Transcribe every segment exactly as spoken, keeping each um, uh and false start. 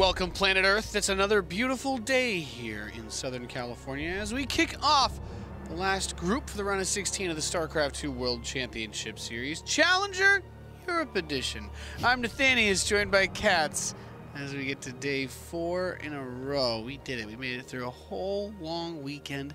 Welcome, planet Earth. It's another beautiful day here in Southern California as we kick off the last group for the round of sixteen of the StarCraft two World Championship Series, Challenger Europe Edition. I'm Nathanius, joined by Katz, as we get to day four in a row. We did it. We made it through a whole long weekend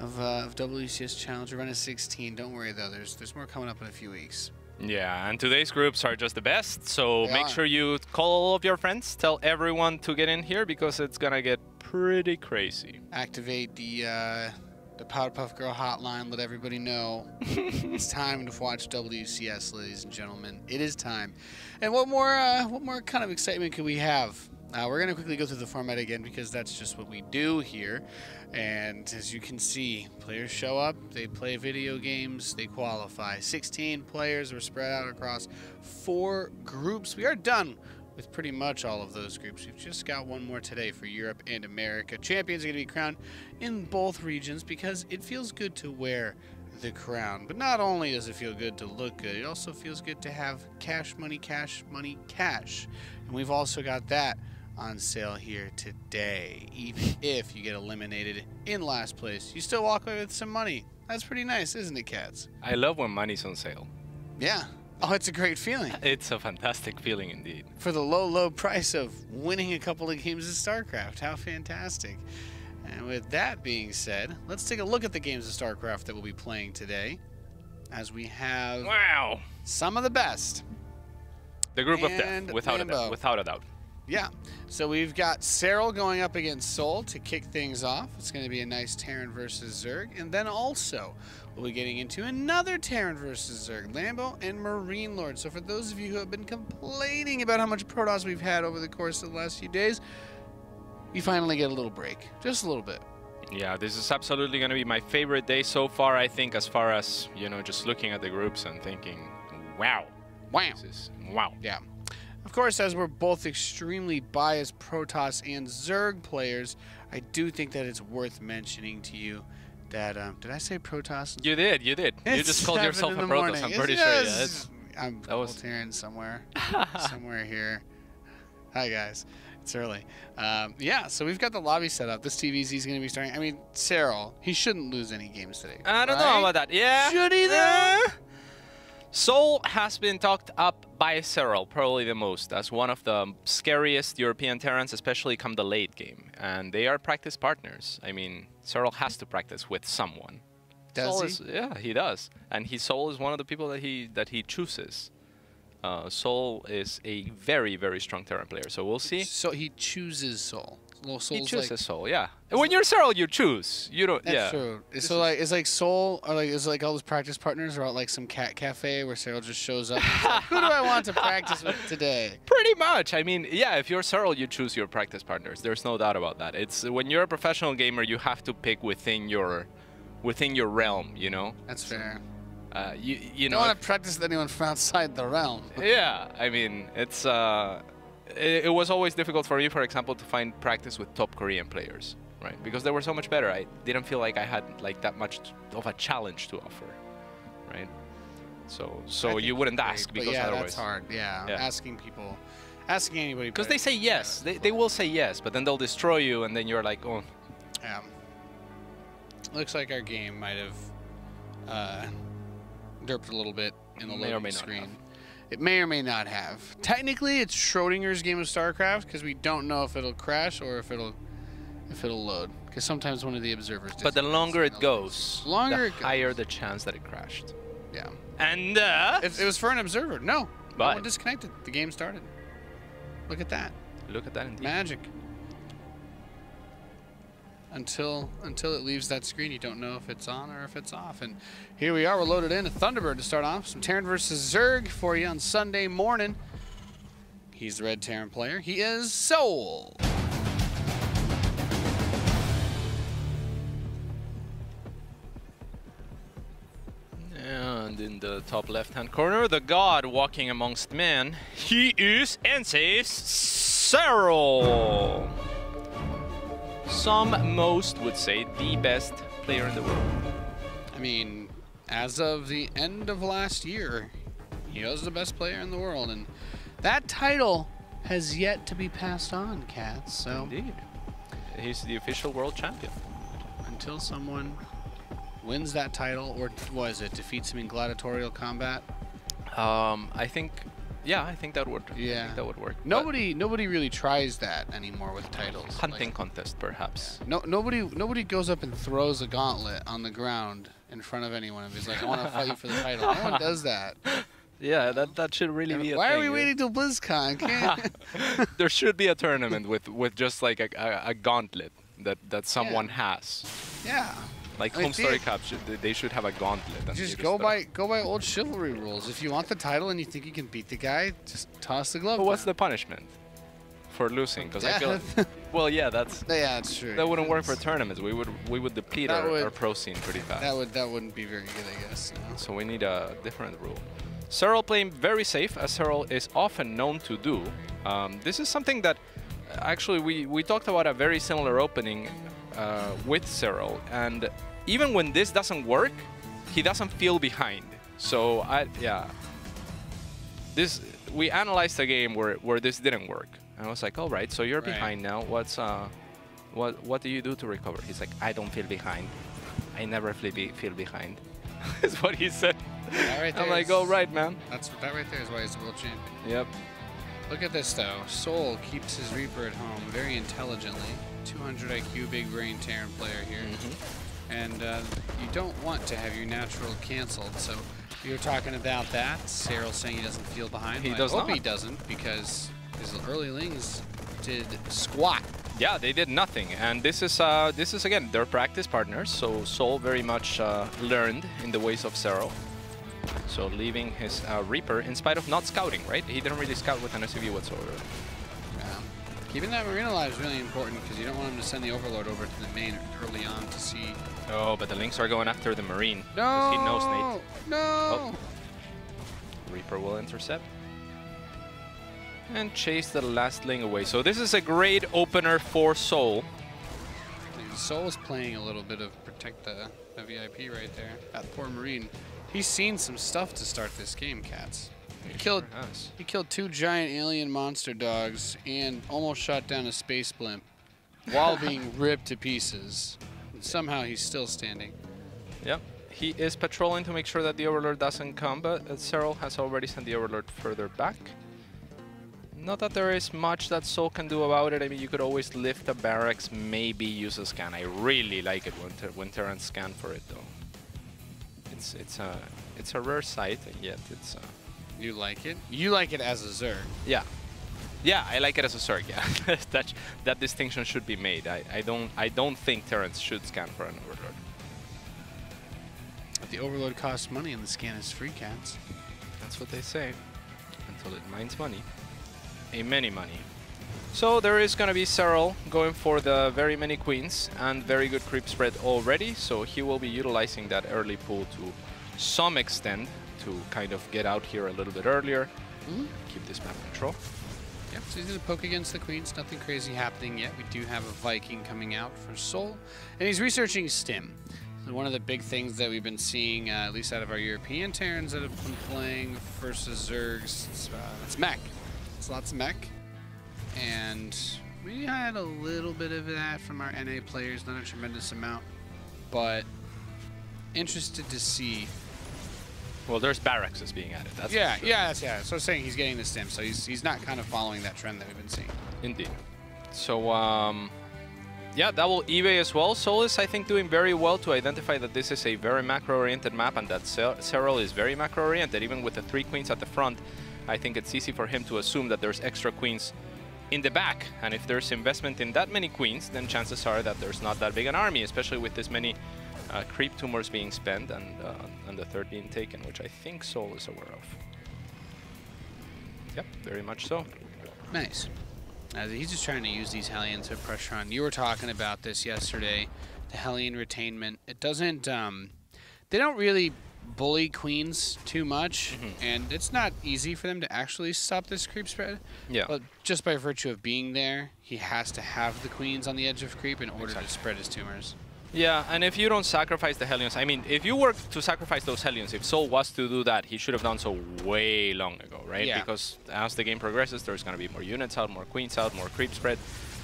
of, uh, of W C S Challenger round of sixteen. Don't worry, though. There's, there's more coming up in a few weeks. Yeah, and today's groups are just the best, so they make are. sure you call all of your friends, tell everyone to get in here, because it's gonna get pretty crazy. Activate the uh, the Powerpuff Girl hotline, let everybody know. It's time to watch W C S, ladies and gentlemen. It is time. And what more, uh, what more kind of excitement could we have? Uh, we're gonna quickly go through the format again, because that's just what we do here. And as you can see, players show up, they play video games, they qualify. sixteen players were spread out across four groups. We are done with pretty much all of those groups. We've just got one more today for Europe and America. Champions are gonna be crowned in both regions, because it feels good to wear the crown. But not only does it feel good to look good, it also feels good to have cash money, cash money, cash. And we've also got that on sale here today. Even if you get eliminated in last place, you still walk away with some money. That's pretty nice, isn't it, Katz? I love when money's on sale. Yeah. Oh, it's a great feeling. It's a fantastic feeling indeed. For the low, low price of winning a couple of games of StarCraft. How fantastic. And with that being said, let's take a look at the games of StarCraft that we'll be playing today, as we have wow. some of the best. The group and of death, without a, doubt, without a doubt. Yeah, so we've got Serral going up against Soul to kick things off. It's going to be a nice Terran versus Zerg. And then also, we'll be getting into another Terran versus Zerg, Lambo and Marine Lord. So for those of you who have been complaining about how much Protoss we've had over the course of the last few days, we finally get a little break, just a little bit. Yeah, this is absolutely going to be my favorite day so far, I think, as far as, you know, just looking at the groups and thinking, wow. Wow. This is, wow. Yeah. Of course, as we're both extremely biased Protoss and Zerg players, I do think that it's worth mentioning to you that, um, did I say Protoss? You did, you did. It's you just called yourself a Protoss, morning. I'm it's, pretty yeah, sure. Yeah, it's, I'm that was... Terran somewhere, somewhere here. Hi, guys. It's early. Um, yeah, so we've got the lobby set up. This T V Z is going to be starting. I mean, Serral, he shouldn't lose any games today. I don't right? know about that. Yeah. Should he, though? Soul has been talked up by Serral probably the most as one of the scariest European Terrans, especially come the late game. And they are practice partners. I mean, Serral has to practice with someone. Does Soul he? Is, yeah, he does. And he, Soul is one of the people that he that he chooses. Uh, Soul is a very, very strong Terran player, so we'll see. So he chooses Soul. Well, Soul's he chooses like, Soul, yeah. When you're Serral, you choose. You don't. That's yeah. true. It's so like it's like Soul, or like it's like all those practice partners are at like some cat cafe where Serral just shows up. And like, who do I want to practice with today? Pretty much. I mean, yeah. If you're Serral, you choose your practice partners. There's no doubt about that. It's when you're a professional gamer, you have to pick within your, within your realm. You know. That's fair. Uh, you you, you know, don't want to practice with anyone from outside the realm. Yeah. I mean, it's. Uh, It was always difficult for me, for example, to find practice with top Korean players, right? Because they were so much better. I didn't feel like I had like that much of a challenge to offer, right? So, so you wouldn't ask because yeah, otherwise, that's hard. Yeah, yeah, asking people, asking anybody. Because they say yes, yeah, they they will say yes, but then they'll destroy you, and then you're like, oh. Yeah. Looks like our game might have uh, derped a little bit in the loading screen. It may or may not have. Technically, it's Schrodinger's game of StarCraft, because we don't know if it'll crash or if it'll if it'll load. Because sometimes one of the observers. But the longer it goes, longer the it goes, higher the chance that it crashed. Yeah. And uh, if it was for an observer. No, but no one disconnected. The game started. Look at that. Look at that. Indeed. Magic. Until until it leaves that screen, you don't know if it's on or if it's off. And here we are, we're loaded in a Thunderbird to start off. Some Terran versus Zerg for you on Sunday morning. He's the red Terran player. He is Soul. And in the top left-hand corner, the god walking amongst men. He is and says Serral. Some most would say the best player in the world. I mean, as of the end of last year, he was the best player in the world, and that title has yet to be passed on, Kat. So indeed, he's the official world champion. Until someone wins that title, or was it defeats him in gladiatorial combat? Um, I think, yeah, I think that would, yeah, I think that would work. Nobody, but nobody really tries that anymore with titles. Hunting like, contest, perhaps. No, nobody, nobody goes up and throws a gauntlet on the ground in front of anyone and is like, "I want to fight for the title." No one does that. Yeah, that that should really and be. A why thing, are we right? waiting till BlizzCon? Can't there should be a tournament with with just like a a, a gauntlet that that someone yeah. has. Yeah. Like I mean, Home Story Cup, should, they should have a gauntlet. Just, just go start. by go by old chivalry rules. If you want the title and you think you can beat the guy, just toss the glove. But down. What's the punishment for losing? Because I feel, well, yeah, that's yeah, that's true. That wouldn't that's, work for tournaments. We would we would deplete our, would, our pro scene pretty fast. That would that wouldn't be very good, I guess. No. So we need a different rule. Serral playing very safe, as Serral is often known to do. Um, this is something that actually we, we talked about a very similar opening uh, with Serral, and even when this doesn't work, he doesn't feel behind. So I yeah, this we analyzed a game where where this didn't work, and I was like, all right, so you're right. behind now. What's uh, what what do you do to recover? He's like, I don't feel behind. I never feel behind. Is what he said. That right there I'm like, is, oh, right, man. That's that right there is why he's a world champion. Yep. Look at this though. Soul keeps his Reaper at home very intelligently. two hundred I Q, big brain Terran player here. Mm-hmm. And uh, you don't want to have your natural canceled. So you're talking about that. Serral saying he doesn't feel behind. He like, does not. He doesn't because his early lings did squat. Yeah, they did nothing, and this is uh, this is again their practice partners. So Soul very much uh, learned in the ways of Serral. So leaving his uh, Reaper in spite of not scouting, right? He didn't really scout with an S U V whatsoever. Yeah. Keeping that Marine alive is really important because you don't want him to send the Overlord over to the main early on to see. Oh, but the Lynx are going after the Marine. No! He knows Nate. No! Oh. Reaper will intercept and chase the last Ling away. So this is a great opener for Soul. Soul is playing a little bit of protect the, the V I P right there. That poor Marine. He's seen some stuff to start this game, Cats. He killed, he killed two giant alien monster dogs and almost shot down a space blimp while being ripped to pieces. And somehow he's still standing. Yep. He is patrolling to make sure that the Overlord doesn't come, but Serral has already sent the Overlord further back. Not that there is much that Soul can do about it. I mean, you could always lift a barracks, maybe use a scan. I really like it when, ter when Terran scan for it, though. It's it's a it's a rare sight, and yet it's. A you like it? You like it as a Zerg? Yeah, yeah, I like it as a Zerg. Yeah, that that distinction should be made. I, I don't I don't think Terrans should scan for an Overlord. But the Overlord costs money, and the scan is free, Cats. That's what they say. Until it mines money, a many money. So there is going to be Serral going for the very many queens and very good creep spread already. So he will be utilizing that early pool to some extent to kind of get out here a little bit earlier. Mm-hmm. Keep this map control. Yep, so he's going to poke against the queens. Nothing crazy happening yet. We do have a Viking coming out for Soul. And he's researching Stim. So one of the big things that we've been seeing, uh, at least out of our European Terrans that have been playing versus Zergs, it's, uh, it's mech. It's lots of mech. And we had a little bit of that from our N A players, not a tremendous amount, but interested to see. Well, there's barracks as being added. That's yeah, sure. yeah, that's, yeah. So I was saying he's getting the stim, so he's, he's not kind of following that trend that we've been seeing. Indeed. So, um, yeah, that will eBay as well. Soul is, I think, doing very well to identify that this is a very macro-oriented map and that Serral is very macro-oriented. Even with the three queens at the front, I think it's easy for him to assume that there's extra queens in the back, and if there's investment in that many queens, then chances are that there's not that big an army, especially with this many uh, creep tumors being spent and, uh, and the third being taken, which I think Soul is aware of. Yep, very much so. Nice. Uh, he's just trying to use these Hellions to pressure on. You were talking about this yesterday, the Hellion retainment. It doesn't, um, they don't really bully queens too much, mm-hmm. and it's not easy for them to actually stop this creep spread. Yeah. But just by virtue of being there, he has to have the queens on the edge of creep in order exactly. to spread his tumors. Yeah, and if you don't sacrifice the Hellions, I mean, if you were to sacrifice those Hellions, if Soul was to do that, he should have done so way long ago, right? Yeah. Because as the game progresses, there's going to be more units out, more queens out, more creep spread,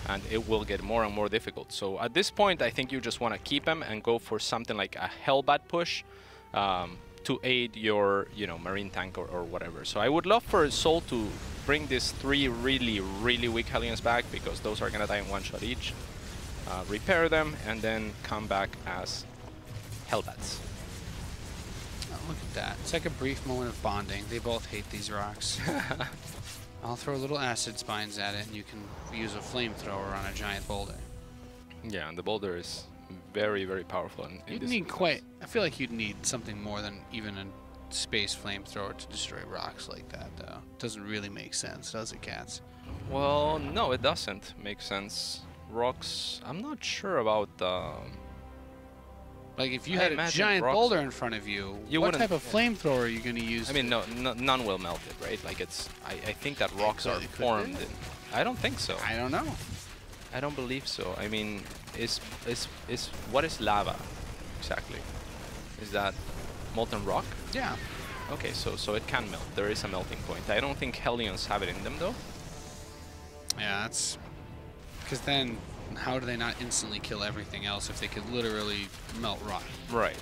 and it will get more and more difficult. So at this point, I think you just want to keep him and go for something like a Hellbat push um, to aid your, you know, Marine tank or, or whatever. So I would love for Soul to bring these three really, really weak Hellions back, because those are going to die in one shot each. Uh, repair them, and then come back as Hellbats. Oh, look at that. It's like a brief moment of bonding. They both hate these rocks. I'll throw little acid spines at it, and you can use a flamethrower on a giant boulder. Yeah, and the boulder is very, very powerful. In, in you'd this need place. quite... I feel like you'd need something more than even a space flamethrower to destroy rocks like that, though. It doesn't really make sense, does it, Cats? Well, no, it doesn't make sense. Rocks, I'm not sure about. Um, like, if you I had a giant boulder in front of you, you what type of flamethrower are you going to use? I mean, no, no, none will melt it, right? Like, it's. I, I think that rocks are formed. In, I don't think so. I don't know. I don't believe so. I mean, is is is what is lava exactly? Is that molten rock? Yeah. Okay, so so it can melt. There is a melting point. I don't think Hellions have it in them, though. Yeah, that's. Because then, how do they not instantly kill everything else if they could literally melt rock? Right.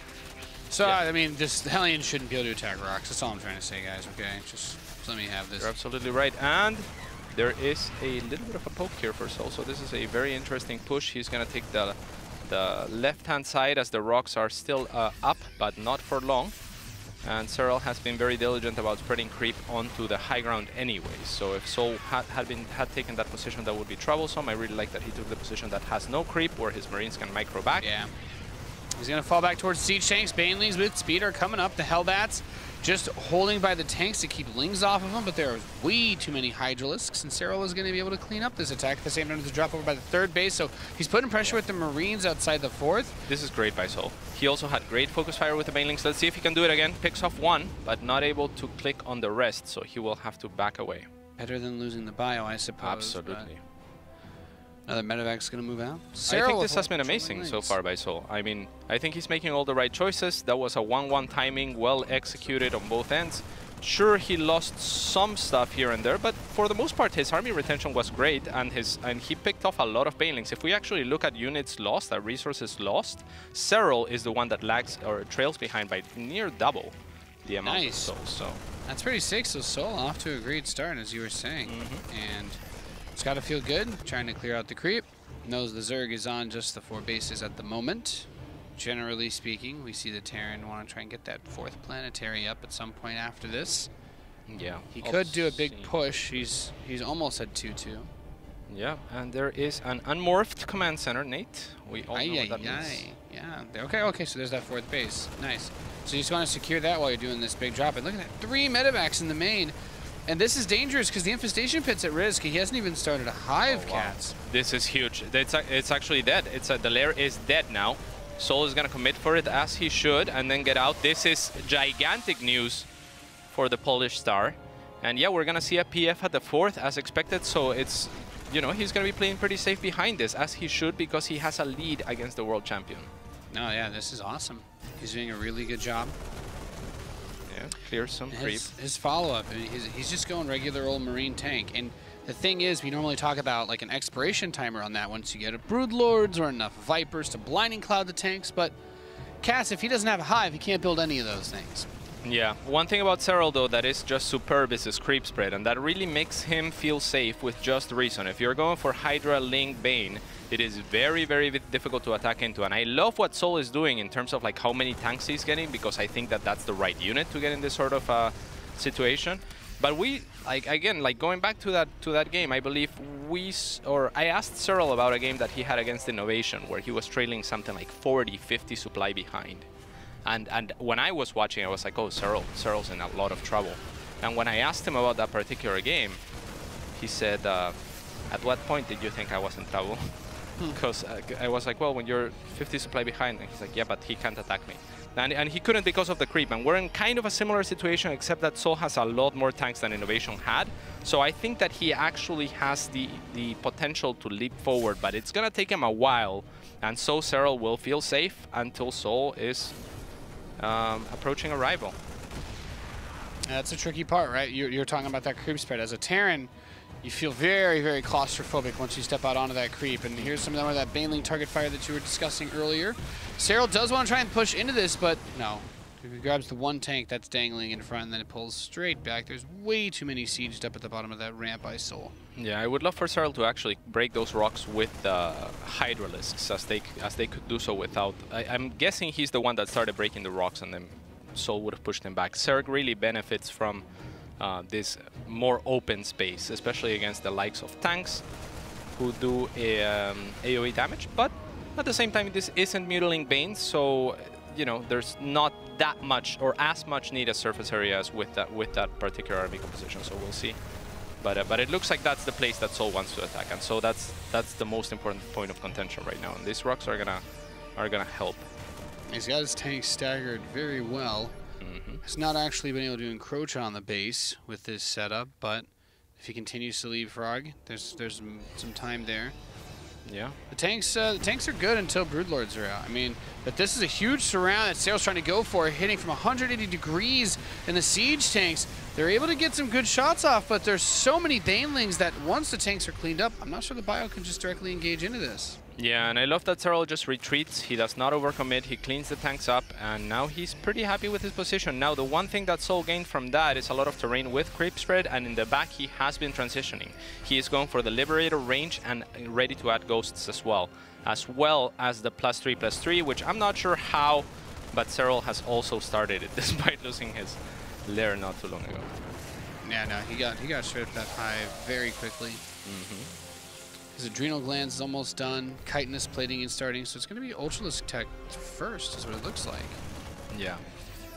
So, yeah. I mean, this Hellion shouldn't be able to attack rocks. That's all I'm trying to say, guys, okay? Just, just let me have this. You're absolutely right. And there is a little bit of a poke here for Soul. So this is a very interesting push. He's going to take the, the left-hand side as the rocks are still uh, up, but not for long. And Serral has been very diligent about spreading creep onto the high ground anyway. So if Soul had, had been had taken that position, that would be troublesome. I really like that he took the position that has no creep, where his Marines can micro back. Yeah. He's going to fall back towards siege tanks. Banelings with speed are coming up. The Hellbats just holding by the tanks to keep Lings off of them, but there are way too many Hydralisks, and Serral is going to be able to clean up this attack. At the same time, there's a drop over by the third base, so he's putting pressure with the Marines outside the fourth. This is great by Soul. He also had great focus fire with the Banelings. Let's see if he can do it again. Picks off one, but not able to click on the rest, so he will have to back away. Better than losing the bio, I suppose. Absolutely. Another medevac's going to move out. Serral, I think this has been amazing so far by Soul. I mean, I think he's making all the right choices. That was a one one timing, well executed on both ends. Sure, he lost some stuff here and there, but for the most part, his army retention was great, and his and he picked off a lot of Banelings. If we actually look at units lost, at resources lost, Serral is the one that lags or trails behind by near double the amount nice. of Soul. So that's pretty sick. So Soul off to a great start, as you were saying, mm-hmm. and. It's got to feel good, trying to clear out the creep. Knows the Zerg is on just the four bases at the moment. Generally speaking, we see the Terran want to try and get that fourth planetary up at some point after this. Yeah. He I'll could do a big push. He's he's almost at two two. Yeah, and there is an unmorphed command center, Nate. We all aye know aye what that aye. means. Yeah. Okay, okay, so there's that fourth base. Nice. So you just want to secure that while you're doing this big drop. And look at that, three medevacs in the main. And this is dangerous because the infestation pit's at risk. He hasn't even started a hive, oh, wow. Cats. This is huge. It's, it's actually dead. It's a, the lair is dead now. Soul is going to commit for it as he should and then get out. This is gigantic news for the Polish star. And yeah, we're going to see a P F at the fourth as expected. So it's, you know, he's going to be playing pretty safe behind this as he should because he has a lead against the world champion. No, oh, yeah, this is awesome. He's doing a really good job. Clear some his, creep. His follow-up, I mean, he's, he's just going regular old Marine tank. And the thing is, we normally talk about like an expiration timer on that once you get a Broodlords or enough Vipers to blinding cloud the tanks. But Cass, if he doesn't have a hive, he can't build any of those things. Yeah. One thing about Serral, though, that is just superb is his creep spread. And that really makes him feel safe with just reason. If you're going for Hydra, Link, Bane, it is very, very difficult to attack into. And I love what Soul is doing in terms of like how many tanks he's getting, because I think that that's the right unit to get in this sort of uh, situation. But we, like again, like going back to that to that game, I believe we, or I asked Serral about a game that he had against Innovation, where he was trailing something like forty, fifty supply behind. And, and when I was watching, I was like, oh, Serral, Serral's in a lot of trouble. And when I asked him about that particular game, he said, uh, at what point did you think I was in trouble? Because I was like, well, when you're fifty supply behind, and he's like, yeah, but he can't attack me. And, and he couldn't because of the creep. And we're in kind of a similar situation, except that Soul has a lot more tanks than Innovation had. So I think that he actually has the, the potential to leap forward, but it's going to take him a while. And so Serral will feel safe until Soul is um, approaching a rival. That's a tricky part, right? You're, you're talking about that creep spread. As a Terran, you feel very, very claustrophobic once you step out onto that creep. And here's some of that Baneling target fire that you were discussing earlier. Serral does want to try and push into this, but no. He grabs the one tank that's dangling in front, and then it pulls straight back. There's way too many sieged up at the bottom of that ramp by Soul. Yeah, I would love for Serral to actually break those rocks with uh, Hydralisks, as they, as they could do so without... I, I'm guessing he's the one that started breaking the rocks, and then Soul would have pushed him back. Zerg really benefits from uh, this more open space, especially against the likes of tanks who do a, um, A O E damage, but at the same time, this isn't Mutilating Banes, so you know there's not that much or as much need as surface areas with that with that particular army composition. So we'll see, but uh, but it looks like that's the place that Soul wants to attack, and so that's that's the most important point of contention right now. And these rocks are gonna are gonna help. He's got his tank staggered very well. Mm-hmm. He's not actually been able to encroach on the base with this setup, but if he continues to leapfrog, there's there's some time there. Yeah. The tanks uh, the tanks are good until Broodlords are out. I mean, but this is a huge surround that Serral's trying to go for, hitting from one hundred eighty degrees in the siege tanks. They're able to get some good shots off, but there's so many Banelings that once the tanks are cleaned up, I'm not sure the bio can just directly engage into this. Yeah, and I love that Serral just retreats. He does not overcommit. He cleans the tanks up, and now he's pretty happy with his position. Now, the one thing that Soul gained from that is a lot of terrain with creep spread, and in the back, he has been transitioning. He is going for the Liberator range and ready to add Ghosts as well, as well as the plus three, plus three, which I'm not sure how, but Serral has also started it, despite losing his lair not too long ago. Yeah, no, he got, he got straight up that high very quickly. Mm-hmm. His adrenal glands is almost done. Chitinous plating and starting, so it's going to be Ultralisk tech first, is what it looks like. Yeah,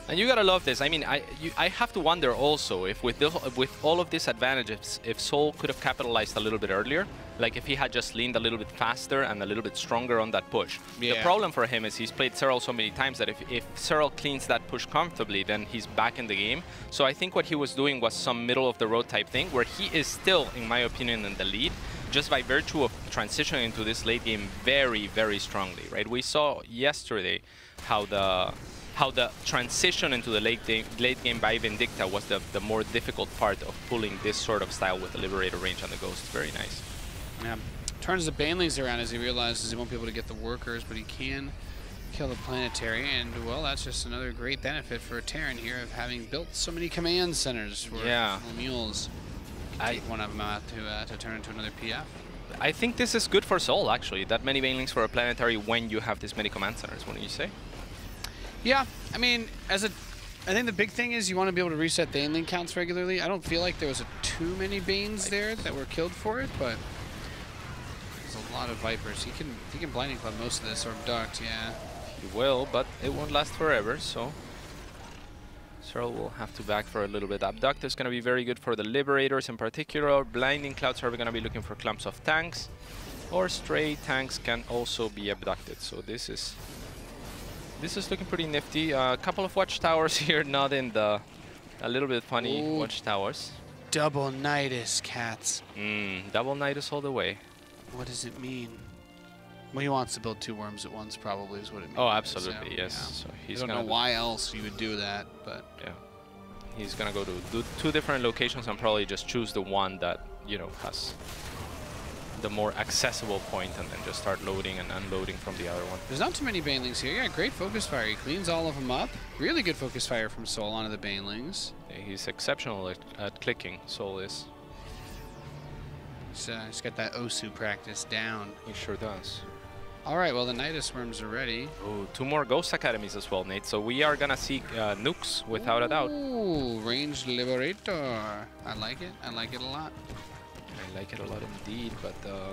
and you gotta love this. I mean, I you, I have to wonder also if with the, with all of these advantages, if Soul could have capitalized a little bit earlier, like if he had just leaned a little bit faster and a little bit stronger on that push. Yeah. The problem for him is he's played Serral so many times that if if Serral cleans that push comfortably, then he's back in the game. So I think what he was doing was some middle of the road type thing, where he is still, in my opinion, in the lead, just by virtue of transitioning into this late game very, very strongly, right? We saw yesterday how the how the transition into the late game, late game by Vindicta was the, the more difficult part of pulling this sort of style with the Liberator range on the Ghost. Very nice. Yeah. Turns the Banelings around as he realizes he won't be able to get the Workers, but he can kill the Planetary, and well, that's just another great benefit for a Terran here of having built so many command centers for yeah. mules. I one of them out to, uh, to turn into another P F. I think this is good for Soul, actually. That many Banelings for a Planetary when you have this many command centers, wouldn't you say? Yeah, I mean, as a, I think the big thing is you want to be able to reset Baneling counts regularly. I don't feel like there was a, too many Banes there that were killed for it, but there's a lot of Vipers. He can he can Blinding Club most of this, or abduct, yeah. He will, but it won't last forever, so... Serral will have to back for a little bit. Abduct is going to be very good for the Liberators in particular. Blinding Clouds are going to be looking for clumps of tanks, or stray tanks can also be abducted. So this is this is looking pretty nifty. A uh, couple of watchtowers here, not in the a little bit funny Ooh, watchtowers. Double Nidus, cats. Mm, double Nidus all the way. What does it mean? Well, he wants to build two worms at once, probably, is what it means. Oh, absolutely, so, yes. Yeah. So he's I don't know why else you would do that, but... Yeah. He's going to go to two different locations and probably just choose the one that, you know, has the more accessible point, and then just start loading and unloading from the other one. There's not too many Banelings here. Yeah, great focus fire. He cleans all of them up. Really good focus fire from Soul onto the Banelings. Yeah, he's exceptional at, at clicking, Soul is. He's, uh, he's got that Osu practice down. He sure does. All right, well, the Nidus Worms are ready. Ooh, two more Ghost Academies as well, Nate. So we are going to see uh, nukes, without Ooh, a doubt. Ooh, Ranged Liberator. I like it. I like it a lot. I like it a lot indeed, but the uh,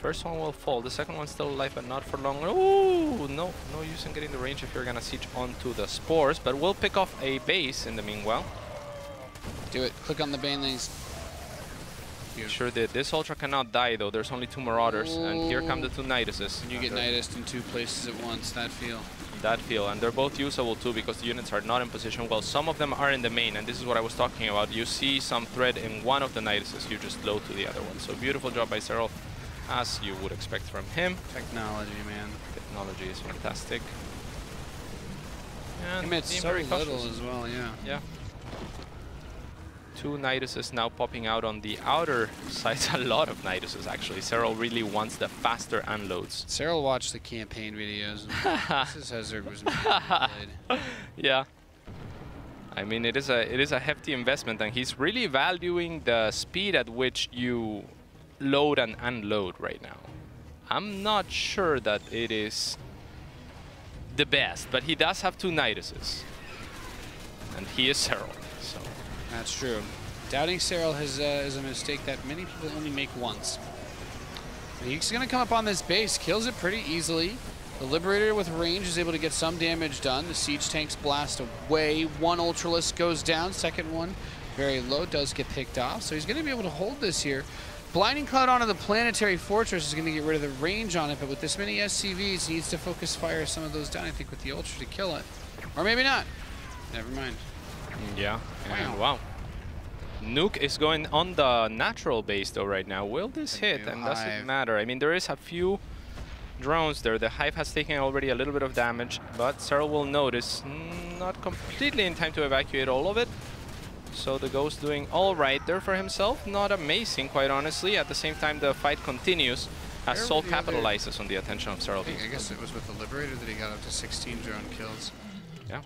first one will fall. The second one's still alive, but not for long. Ooh, no, no use in getting the range if you're going to siege onto the Spores, but we'll pick off a base in the meanwhile. Do it. Click on the Banelings. Sure did. This Ultra cannot die, though. There's only two Marauders, Ooh. and here come the two Niduses. You get Nidused in two places at once, that feel. that field, and they're both usable too because the units are not in position well. Some of them are in the main, and this is what I was talking about. You see some threat in one of the Nidus, you just load to the other one. So beautiful job by Serral, as you would expect from him. Technology, man. Technology is fantastic. And he made so very little cautious. As well, yeah. Yeah. Two Niduses now popping out on the outer sides. A lot of Niduses, actually. Serral really wants the faster unloads. Serral watched the campaign videos. This is how Zerg was made. Yeah. I mean, it is a it is a hefty investment, and he's really valuing the speed at which you load and unload right now. I'm not sure that it is the best, but he does have two Niduses, and he is Serral. So that's true. Doubting Serral has, uh, is a mistake that many people only make once. And he's going to come up on this base, kills it pretty easily. The Liberator with range is able to get some damage done. The siege tanks blast away. One Ultralisk goes down. Second one, very low, does get picked off. So he's going to be able to hold this here. Blinding Cloud onto the Planetary Fortress is going to get rid of the range on it, but with this many S C Vs, he needs to focus fire some of those down, I think, with the Ultra to kill it. Or maybe not. Never mind. Yeah. And wow. wow. Nuke is going on the natural base, though, right now. Will this hit? And doesn't matter. I mean, there is a few drones there. The Hive has taken already a little bit of damage, but Serral will notice not completely in time to evacuate all of it. So the Ghost doing all right there for himself. Not amazing, quite honestly. At the same time, the fight continues as Soul capitalizes other? on the attention of Serral. I, I guess it was with the Liberator that he got up to sixteen drone kills. Yeah.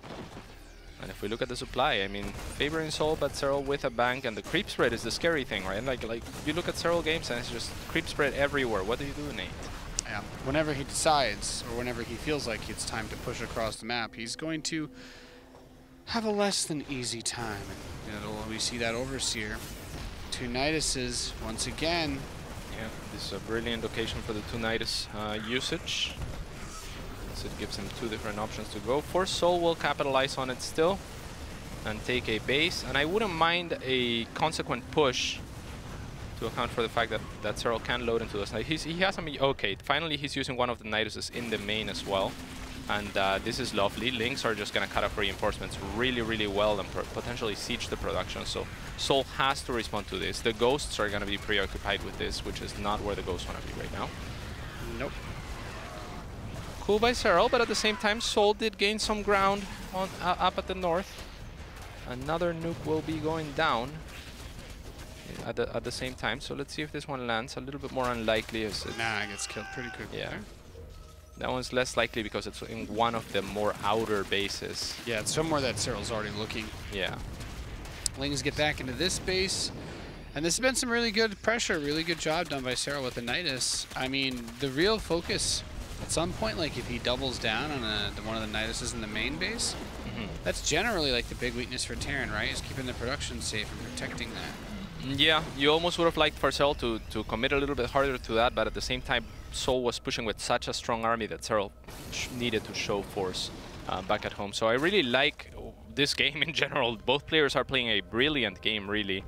And if we look at the supply, I mean, favoring Soul, but Serral with a bank, and the creep spread is the scary thing, right? Like, like you look at Serral games and it's just creep spread everywhere. What do you do, Nate? Yeah. Whenever he decides, or whenever he feels like it's time to push across the map, he's going to have a less than easy time. And it'll, we see that Overseer. Two Niduses once again. Yeah, this is a brilliant occasion for the two Nidus uh, usage. So it gives him two different options to go for. Soul will capitalize on it still and take a base. And I wouldn't mind a consequent push to account for the fact that, that Serral can load into those Niduses. He has some... Okay, finally he's using one of the Niduses in the main as well. And uh, this is lovely. Links are just going to cut up reinforcements really, really well and potentially siege the production. So Soul has to respond to this. The Ghosts are going to be preoccupied with this, which is not where the Ghosts want to be right now. Nope. Cool by Serral, but at the same time, Soul did gain some ground on, uh, up at the north. Another nuke will be going down at the, at the same time. So let's see if this one lands. A little bit more unlikely. As it nah, it gets killed pretty quickly. Yeah. There. That one's less likely because it's in one of the more outer bases. Yeah, it's somewhere that Serral's already looking. Yeah. Lings get back into this base. And this has been some really good pressure, really good job done by Serral with the Nidus. I mean, the real focus at some point, like if he doubles down on a, the, one of the Niduses in the main base, mm-hmm. that's generally like the big weakness for Terran, right? Is keeping the production safe and protecting that. Yeah, you almost would have liked for Serral to, to commit a little bit harder to that, but at the same time, Soul was pushing with such a strong army that Serral needed to show force uh, back at home. So I really like this game in general. Both players are playing a brilliant game, really,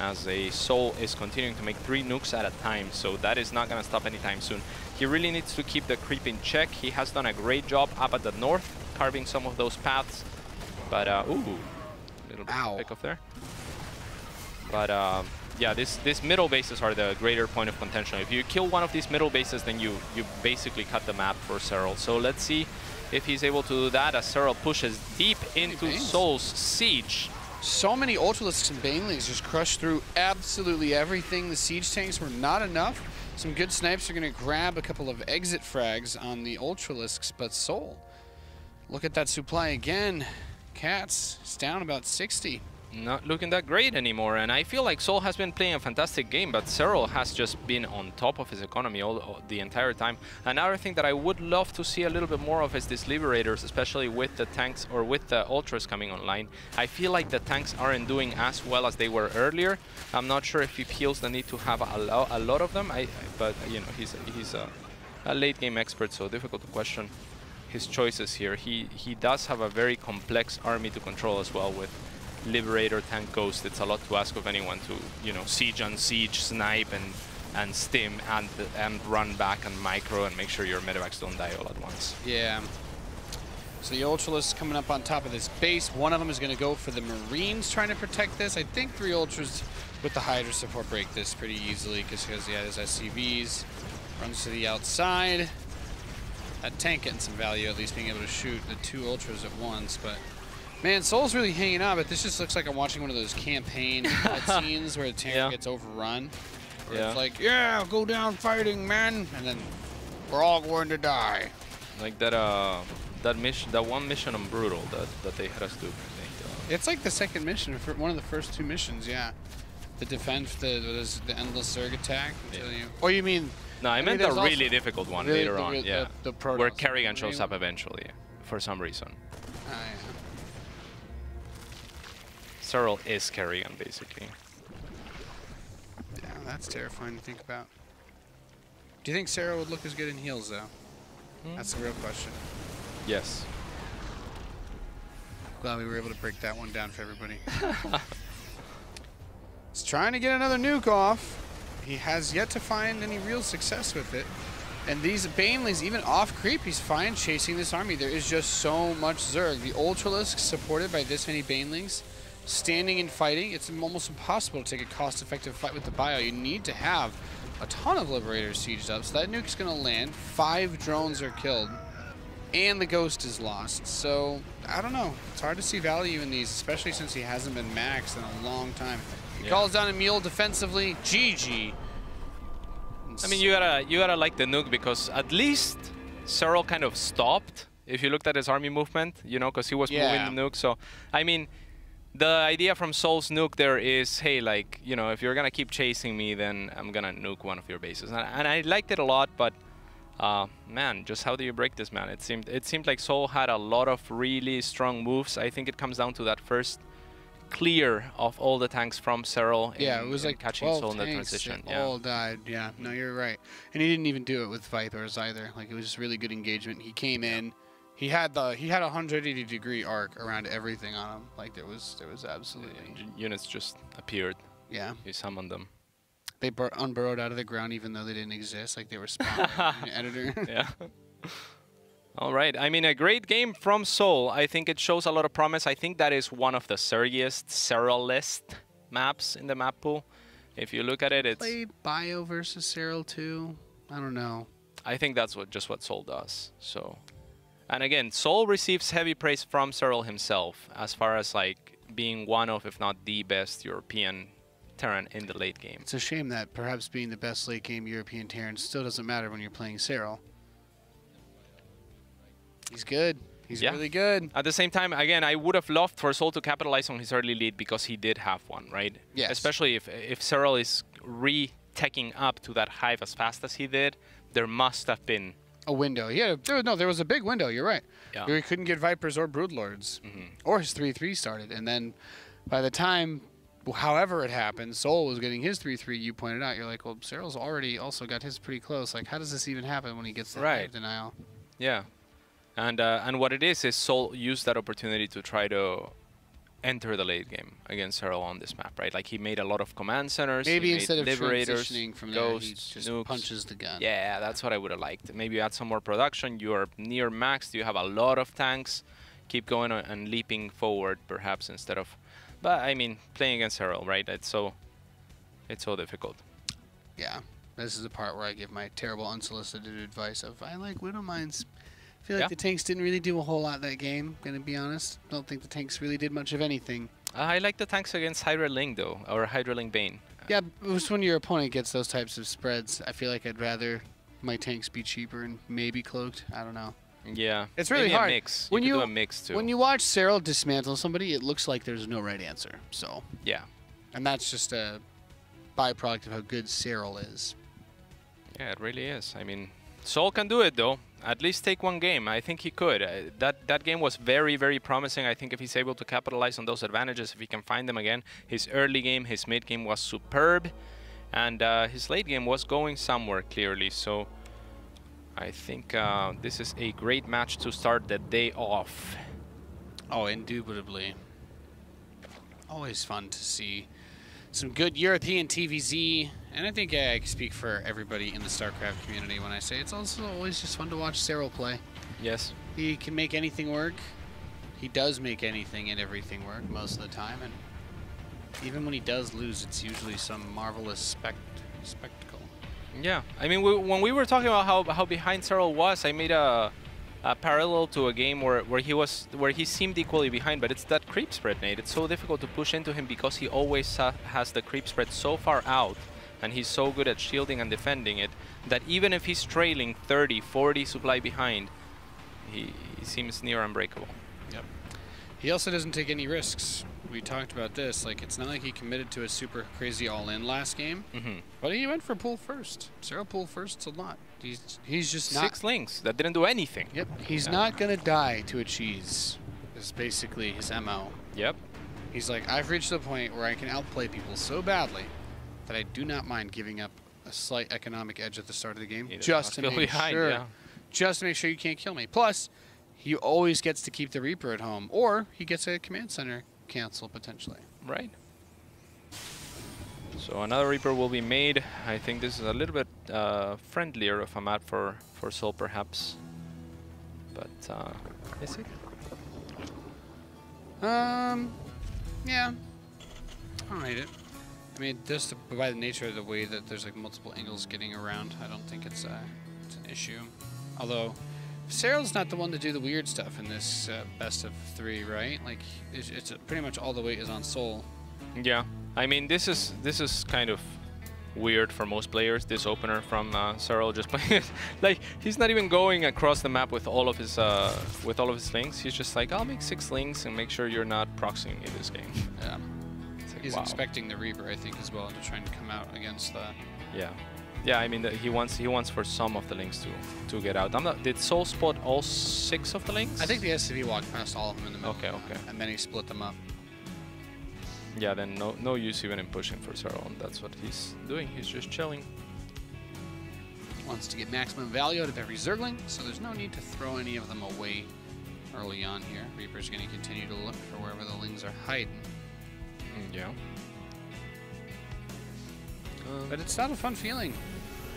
as a Soul is continuing to make three nukes at a time. So that is not going to stop anytime soon. He really needs to keep the creep in check. He has done a great job up at the north, carving some of those paths. But, uh, ooh, little bit of pick off there. But, um... yeah, this, these middle bases are the greater point of contention. If you kill one of these middle bases, then you, you basically cut the map for Serral. So let's see if he's able to do that as Serral pushes deep into Soul's siege. So many Ultralisks and Banelings just crushed through absolutely everything. The siege tanks were not enough. Some good snipes are going to grab a couple of exit frags on the Ultralisks, but Soul, look at that supply again. Cats, it's down about sixty. Not looking that great anymore, and I feel like Soul has been playing a fantastic game, but Serral has just been on top of his economy all, all the entire time. Another thing that I would love to see a little bit more of is these Liberators, especially with the tanks or with the Ultras coming online. I feel like the tanks aren't doing as well as they were earlier. I'm not sure if he feels the need to have a, lo a lot of them, I, but you know, he's, he's a, a late game expert, so difficult to question his choices here. He, he does have a very complex army to control as well with Liberator, tank, Ghost. It's a lot to ask of anyone to, you know, siege on siege, snipe and and stim and and run back and micro and make sure your medevac's don't die all at once. Yeah. So the Ultralists coming up on top of this base. One of them is going to go for the Marines trying to protect this. I think three Ultras with the Hydra support break this pretty easily because he has the S C Vs. Runs to the outside. That tank getting some value, at least being able to shoot the two Ultras at once. But man, Soul's really hanging on, but this just looks like I'm watching one of those campaign cutscenes where a tank yeah. gets overrun. Where yeah. it's like, yeah, go down fighting, man. And then we're all going to die. Like that, uh... That mission, that one mission on Brutal that, that they had us do, I think. Uh, it's like the second mission, or one of the first two missions, yeah. The defense, the, the endless Zerg attack. Until yeah. you, oh, you mean... No, I, I meant the really difficult one really later the, on, the, yeah. The, the where Kerrigan shows up eventually, for some reason. Oh, yeah. Serral is Kerrigan, basically. Yeah, that's terrifying to think about. Do you think Serral would look as good in heels, though? Hmm? That's the real question. Yes. Glad we were able to break that one down for everybody. He's trying to get another nuke off. He has yet to find any real success with it. And these Banelings, even off creep, he's fine chasing this army. There is just so much Zerg. The Ultralisk, supported by this many Banelings, standing and fighting, it's almost impossible to take a cost-effective fight with the bio. You need to have a ton of Liberators sieged up. So that nuke's going to land. Five drones are killed. And the Ghost is lost, so I don't know. It's hard to see value in these, especially since he hasn't been maxed in a long time. He yeah. calls down Emil defensively. G G. And I mean, you gotta you gotta like the nuke because at least Serral kind of stopped. If you looked at his army movement, you know, because he was yeah. moving the nuke. So I mean, the idea from Soul's nuke there is, hey, like you know, if you're gonna keep chasing me, then I'm gonna nuke one of your bases. And, and I liked it a lot, but. Uh, man, just how do you break this, man? It seemed it seemed like Soul had a lot of really strong moves. I think it comes down to that first clear of all the tanks from Serral. Yeah, and, it was like catching Soul in the transition. Yeah. All died. Yeah, no, you're right. And he didn't even do it with Vipers either. Like it was just really good engagement. He came in, he had the he had a one hundred eighty degree arc around everything on him. Like there was there was absolutely units just appeared. Yeah, you summoned them. They bur unburrowed out of the ground even though they didn't exist, like they were spawned in the editor. Yeah. All right. I mean, a great game from Soul. I think it shows a lot of promise. I think that is one of the Zergiest, Serralist maps in the map pool. If you look at it, it's... Play Bio versus Serral too? I don't know. I think that's what just what Soul does. So, and again, Soul receives heavy praise from Serral himself as far as like being one of, if not the best European Terran in the late game. It's a shame that perhaps being the best late game European Terran still doesn't matter when you're playing Serral. He's good. He's yeah. really good. At the same time, again, I would have loved for Soul to capitalize on his early lead because he did have one, right? Yes. Especially if, if Serral is re-teching up to that hive as fast as he did, there must have been a window. Yeah, there, no, there was a big window. You're right. Yeah. Where he couldn't get Vipers or Broodlords. Mm-hmm. Or his three three started. And then by the time... however it happened, Soul was getting his three three, you pointed out. You're like, well, Serral's already also got his pretty close. Like, how does this even happen when he gets the right. denial? Yeah. And uh, and what it is is Soul used that opportunity to try to enter the late game against Serral on this map, right? Like, he made a lot of command centers. Maybe instead of transitioning from there, he just punches the gun. Yeah, that's what I would have liked. Maybe you add some more production. You're near max. You have a lot of tanks. Keep going and leaping forward, perhaps, instead of... But I mean, playing against Serral, right? It's so, it's so difficult. Yeah, this is the part where I give my terrible, unsolicited advice of I like Widow Mines. I feel like yeah. the tanks didn't really do a whole lot that game. Gonna be honest, don't think the tanks really did much of anything. Uh, I like the tanks against Hydra Link though, or Hydra Link Bane. Yeah, just when your opponent gets those types of spreads, I feel like I'd rather my tanks be cheaper and maybe cloaked. I don't know. Yeah, it's really hard. A mix. You when you do a mix too. When you watch Serral dismantle somebody, it looks like there's no right answer. So yeah, and that's just a byproduct of how good Serral is. Yeah, it really is. I mean, Soul can do it though. At least take one game. I think he could. Uh, that that game was very very promising. I think if he's able to capitalize on those advantages, if he can find them again, his early game, his mid game was superb, and uh, his late game was going somewhere clearly. So. I think uh, this is a great match to start the day off. Oh, indubitably. Always fun to see some good European T V Z. And I think I speak for everybody in the StarCraft community when I say it's also always just fun to watch Serral play. Yes. He can make anything work. He does make anything and everything work most of the time, and even when he does lose, it's usually some marvelous spect spectacle. Yeah, I mean, we, when we were talking about how how behind Serral was, I made a, a parallel to a game where where he was where he seemed equally behind, but it's that creep spread, Nate. It's so difficult to push into him because he always ha has the creep spread so far out, and he's so good at shielding and defending it that even if he's trailing thirty, forty supply behind, he, he seems near unbreakable. Yep. He also doesn't take any risks. We talked about this. Like, it's not like he committed to a super crazy all-in last game, mm-hmm. but he went for pull first. Serral pull first a lot. He's he's just not six links that didn't do anything. Yep. He's yeah. not gonna die to a cheese. Is basically his M O. Yep. He's like, I've reached the point where I can outplay people so badly that I do not mind giving up a slight economic edge at the start of the game, Either just to make behind, sure, yeah. just to make sure you can't kill me. Plus, he always gets to keep the Reaper at home, or he gets a command center cancel potentially. Right. So another Reaper will be made. I think this is a little bit uh, friendlier of a map for for Soul, perhaps. But uh, is it? Um. Yeah. I don't hate it. I mean, just by the nature of the way that there's like multiple angles getting around, I don't think it's, a, it's an issue. Although, Serral's not the one to do the weird stuff in this uh, best of three, right? Like, it's, it's pretty much all the weight is on Soul. Yeah, I mean, this is this is kind of weird for most players. This opener from uh, Serral, just playing, like he's not even going across the map with all of his uh, with all of his links. He's just like, I'll make six links and make sure you're not proxying in this game. Yeah. He's wow. expecting the Reaper, I think, as well, to try and come out against that. Yeah, yeah. I mean, the, he wants he wants for some of the links to to get out. I'm not. Did Soul spot all six of the links? I think the S C V walked past all of them in the middle. Okay, okay. And then he split them up. Yeah. Then no no use even in pushing for Serral. And that's what he's doing. He's just chilling. Wants to get maximum value out of every Zergling, so there's no need to throw any of them away early on here. Reaper's going to continue to look for wherever the lings are hiding. Yeah. Um, but it's not a fun feeling.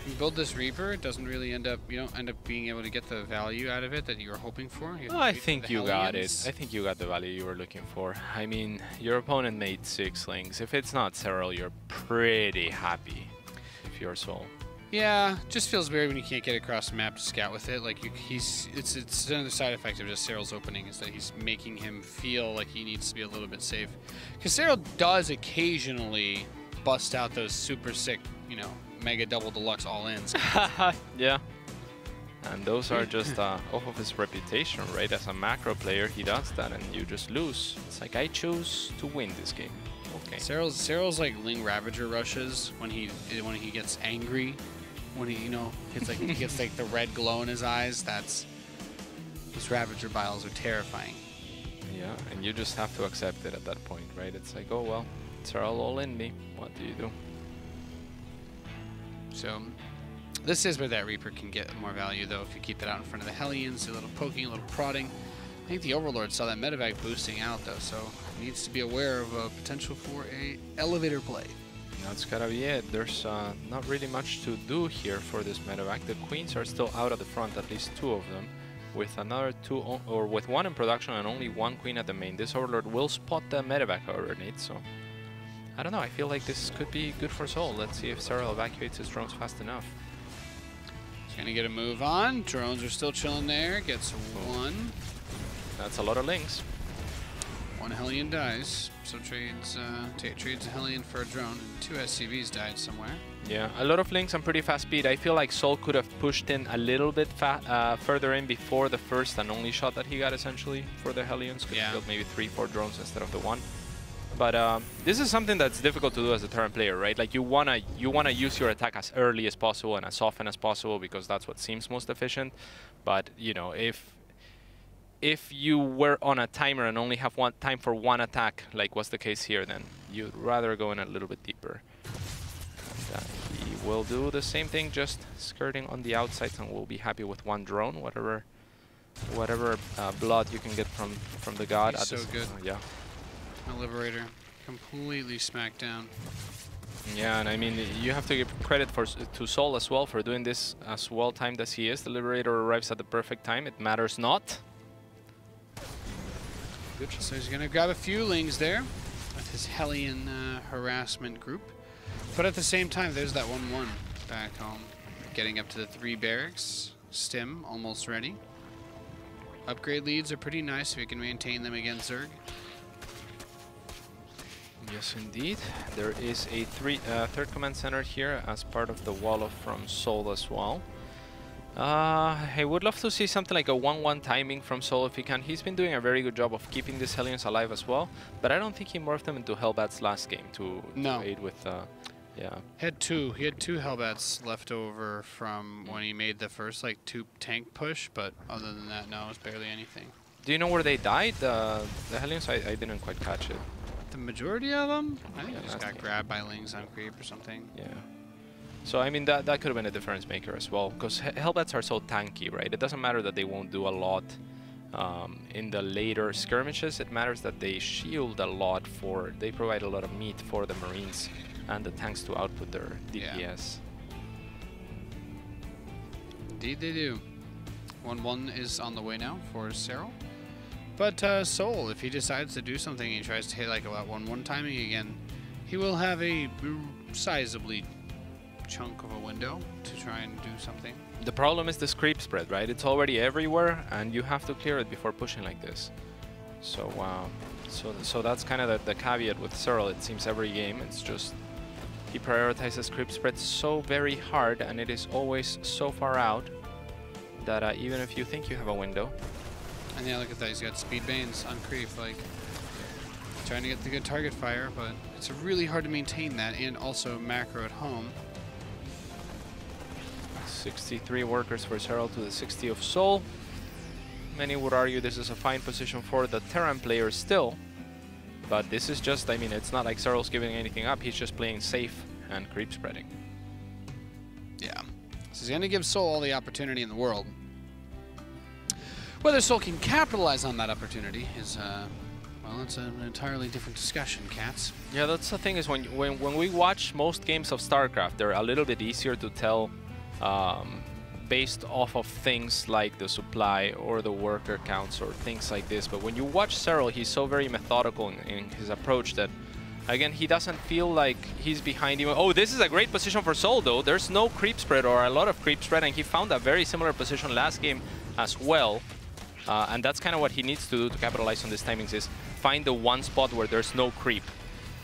You build this Reaper, it doesn't really end up, you don't end up being able to get the value out of it that you were hoping for. You I think you got it. I think you got the value you were looking for. I mean, your opponent made six links. If it's not Serral, you're pretty happy if you're Soul. Yeah, just feels weird when you can't get across the map to scout with it. Like you, he's, it's it's another side effect of just Serral's opening is that he's making him feel like he needs to be a little bit safe. Because Serral does occasionally bust out those super sick, you know, mega double deluxe all-ins. Yeah, and those are just uh, off of his reputation, right? As a macro player, he does that, and you just lose. It's like I chose to win this game. Okay. Serral's Serral's like Ling Ravager rushes when he when he gets angry. When he, you know, it's like he gets like the red glow in his eyes. That's his Ravager Biles are terrifying. Yeah, and you just have to accept it at that point, right? It's like, oh well, it's all all in me. What do you do? So, this is where that Reaper can get more value, though. If you keep that out in front of the Hellions, a little poking, a little prodding. I think the Overlord saw that medevac boosting out, though, so he needs to be aware of a potential for a elevator play. That's gotta be it. There's uh, not really much to do here for this medevac. The queens are still out at the front, at least two of them, with another two or with one in production and only one queen at the main. This Overlord will spot the medevac, however, Nate. So I don't know. I feel like this could be good for Soul. Let's see if Serral evacuates his drones fast enough. He's gonna get a move on. Drones are still chilling there. Gets oh. one. That's a lot of links. One Hellion dies, so trades uh, trades a Hellion for a drone, and two S C Vs died somewhere. Yeah, a lot of links on pretty fast speed. I feel like Soul could have pushed in a little bit fa uh, further in before the first and only shot that he got, essentially, for the Hellions. Could yeah. have killed maybe three, four drones instead of the one. But um, this is something that's difficult to do as a Terran player, right? Like, you wanna you wanna use your attack as early as possible and as often as possible because that's what seems most efficient. But, you know, if... If you were on a timer and only have one time for one attack, like was the case here, then you'd rather go in a little bit deeper. And, uh, he will do the same thing, just skirting on the outsides, and we'll be happy with one drone, whatever, whatever uh, blood you can get from from the god. He's at so this good. Uh, yeah. My Liberator completely smacked down. Yeah, and I mean, you have to give credit for to Soul as well for doing this as well timed as he is. The Liberator arrives at the perfect time. It matters not. Good. So he's going to grab a few lings there with his Hellion uh, harassment group. But at the same time, there's that one one back home. Getting up to the three barracks. Stim almost ready. Upgrade leads are pretty nice if you can maintain them against Zerg. Yes, indeed. There is a three, uh, third command center here as part of the wall of from Soul as well. Uh, I would love to see something like a one one timing from Soul if he can. He's been doing a very good job of keeping these Hellions alive as well, but I don't think he morphed them into Hellbats last game to, no. to aid with... Uh, yeah. He had two. He had two Hellbats left over from when he made the first like two tank push, but other than that, no, it's barely anything. Do you know where they died? Uh, the Hellions? I, I didn't quite catch it. The majority of them? I think yeah, I just got game. grabbed by Lings on creep or something. Yeah. So, I mean, that, that could have been a difference maker as well, because Hellbats are so tanky, right? It doesn't matter that they won't do a lot um, in the later skirmishes. It matters that they shield a lot for, they provide a lot of meat for the Marines and the tanks to output their D P S. Yeah. Indeed they do. one one is on the way now for Serral. But uh, Soul, if he decides to do something, he tries to hit like about one one timing again, he will have a sizably chunk of a window to try and do something. The problem is this creep spread, right? It's already everywhere, and you have to clear it before pushing like this. So, uh, so, so that's kind of the, the caveat with Serral. It seems every game, it's just he prioritizes creep spread so very hard, and it is always so far out that uh, even if you think you have a window. And yeah, look at that. He's got speed banes on creep, like trying to get the good target fire, but it's really hard to maintain that, and also macro at home. sixty-three workers for Serral to the sixty of Soul. Many would argue this is a fine position for the Terran player still, but this is just, I mean, it's not like Serral's giving anything up. He's just playing safe and creep spreading. Yeah. So he's going to give Soul all the opportunity in the world. Whether Soul can capitalize on that opportunity is, uh, well, it's an entirely different discussion, Cats. Yeah, that's the thing is when, when, when we watch most games of StarCraft, they're a little bit easier to tell um, based off of things like the supply or the worker counts or things like this. But when you watch Serral, he's so very methodical in, in his approach that, again, he doesn't feel like he's behind you. Oh, this is a great position for Soul, though. There's no creep spread or a lot of creep spread, and he found a very similar position last game as well. Uh, and that's kind of what he needs to do to capitalize on these timings is find the one spot where there's no creep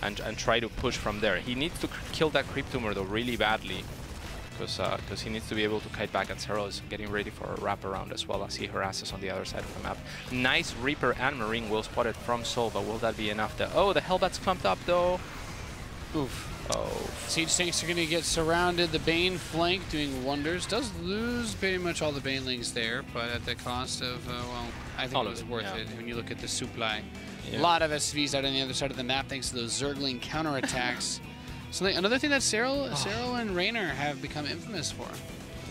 and, and try to push from there. He needs to kill that creep tumor, though, really badly because uh, he needs to be able to kite back, and Serral is getting ready for a wraparound as well as he harasses on the other side of the map. Nice Reaper and Marine well spotted from Soul, but will that be enough? To oh, the Hellbat's clumped up, though. Oof. Oh. Siege tanks are going to get surrounded. The Bane flank doing wonders. Does lose pretty much all the Banelings there, but at the cost of, uh, well, I think all it was it, worth yeah. it when you look at the supply. Yeah. A lot of S Vs out on the other side of the map thanks to those Zergling counterattacks. So they, another thing that Serral, oh. Serral and Raynor have become infamous for.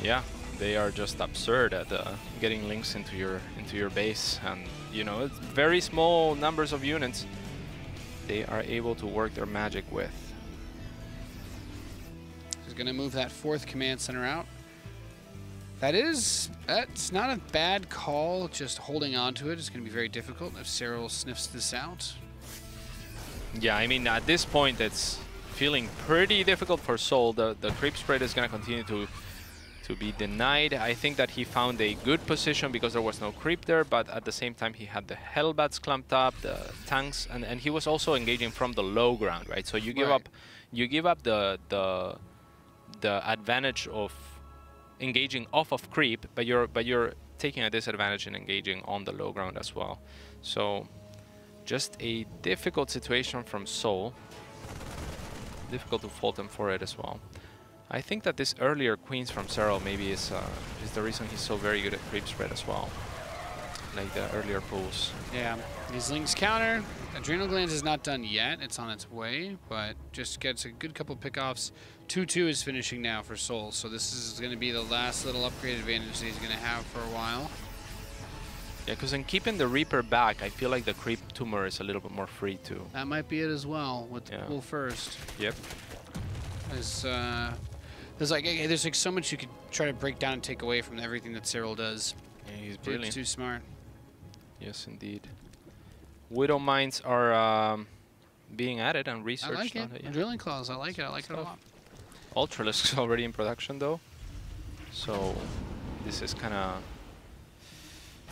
Yeah, they are just absurd at uh, getting links into your, into your base. And, you know, it's very small numbers of units they are able to work their magic with. Gonna move that fourth command center out. That is, that's not a bad call. Just holding on to it is gonna be very difficult if Serral sniffs this out. Yeah, I mean, at this point, it's feeling pretty difficult for Soul. The, the creep spread is gonna continue to, to be denied. I think that he found a good position because there was no creep there, but at the same time, he had the Hellbats clumped up, the tanks, and, and he was also engaging from the low ground, right? So you give right. up, you give up the, the, the advantage of engaging off of creep, but you're but you're taking a disadvantage in engaging on the low ground as well. So just a difficult situation from Soul. Difficult to fault him for it as well. I think that this earlier Queens from Serral maybe is uh, is the reason he's so very good at creep spread as well. Like the earlier pulls. Yeah, these Lings counter. Adrenal Glands is not done yet. It's on its way, but just gets a good couple pickoffs. two two is finishing now for Soul, so this is going to be the last little upgrade advantage that he's going to have for a while. Yeah, because in keeping the Reaper back, I feel like the Creep Tumor is a little bit more free, too. That might be it as well with yeah. the pull first. Yep. There's, uh, there's like there's like so much you could try to break down and take away from everything that Serral does. Yeah, he's brilliant. He's too smart. Yes, indeed. Widow mines are um, being added and researched. I like it. On it yeah. Drilling claws. I like it. I like Stuff. it a lot. Ultralisk is already in production though, so this is kind of,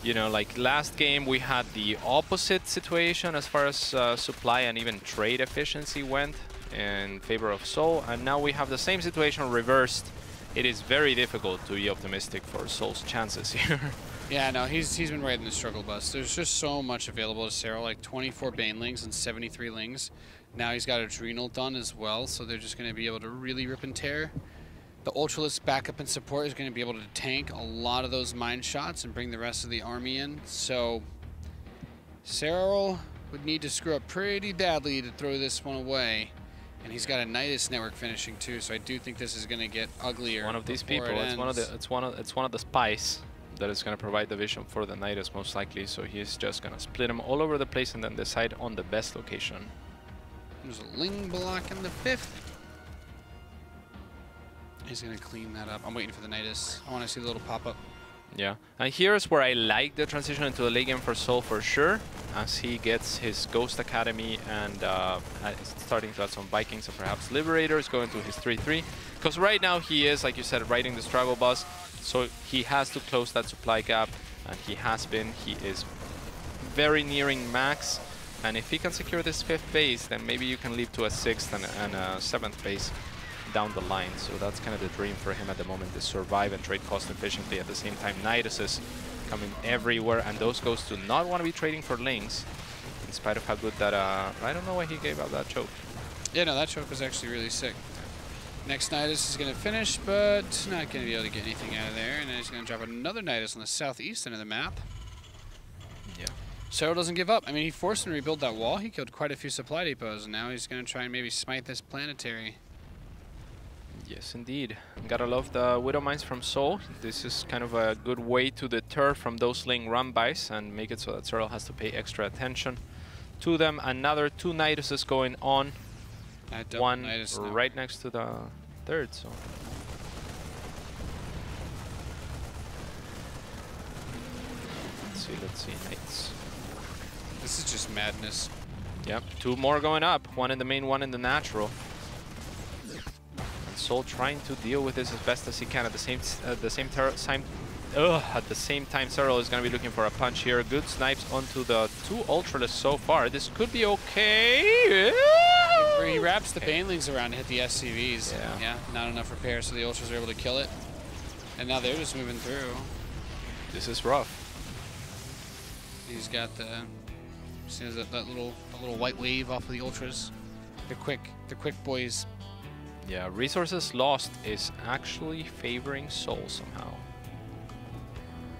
you know, like last game we had the opposite situation as far as uh, supply and even trade efficiency went in favor of Soul, and now we have the same situation reversed. It is very difficult to be optimistic for Soul's chances here. Yeah, no, he's he's been riding the struggle bus. There's just so much available to Serral, like twenty-four Banelings and seventy-three Lings. Now he's got Adrenal done as well, so they're just going to be able to really rip and tear. The Ultralisk backup and support is going to be able to tank a lot of those mine shots and bring the rest of the army in. So Serral would need to screw up pretty badly to throw this one away. And he's got a Nidus network finishing too, so I do think this is going to get uglier. One of these people, it it's one of the, it's one of, it's one of the spies that is going to provide the vision for the Nidus most likely. So he's just going to split them all over the place and then decide on the best location. There's a Ling block in the fifth. He's going to clean that up. I'm waiting for the Nidus. I want to see the little pop-up. Yeah. And here's where I like the transition into the late game for Soul for sure, as he gets his Ghost Academy and uh, starting to add some Vikings or perhaps Liberators going to his three three. Because right now he is, like you said, riding the struggle bus. So he has to close that supply gap, and he has been. He is very nearing max. And if he can secure this fifth base, then maybe you can leap to a sixth and, and a seventh base down the line. So that's kind of the dream for him at the moment, to survive and trade cost efficiently. At the same time, Nidus is coming everywhere, and those ghosts do not want to be trading for Lings, in spite of how good that... Uh, I don't know why he gave out that choke. Yeah, no, that choke was actually really sick. Next Nidus is going to finish, but not going to be able to get anything out of there. And then he's going to drop another Nidus on the southeast end of the map. Yeah. Serral doesn't give up. I mean, he forced him to rebuild that wall. He killed quite a few supply depots, and now he's going to try and maybe smite this planetary. Yes, indeed. Gotta love the Widow Mines from Soul. This is kind of a good way to deter from those Ling run-bys and make it so that Serral has to pay extra attention to them. Another two Niduses going on. One Nidus right now. Next to the third, so... Let's see, let's see, Knights. This is just madness. Yep, two more going up. One in the main, one in the natural. Soul trying to deal with this as best as he can. At the same at the same time, ugh, at the same time, Serral is going to be looking for a punch here. Good snipes onto the two Ultralists so far. This could be okay. He wraps the Banelings around to hit the S C Vs. Yeah. yeah, not enough repair, so the Ultras are able to kill it. And now they're just moving through. This is rough. He's got the see that, that little that little white wave off of the Ultras. They're quick. They're quick boys. Yeah, resources lost is actually favoring Soul somehow.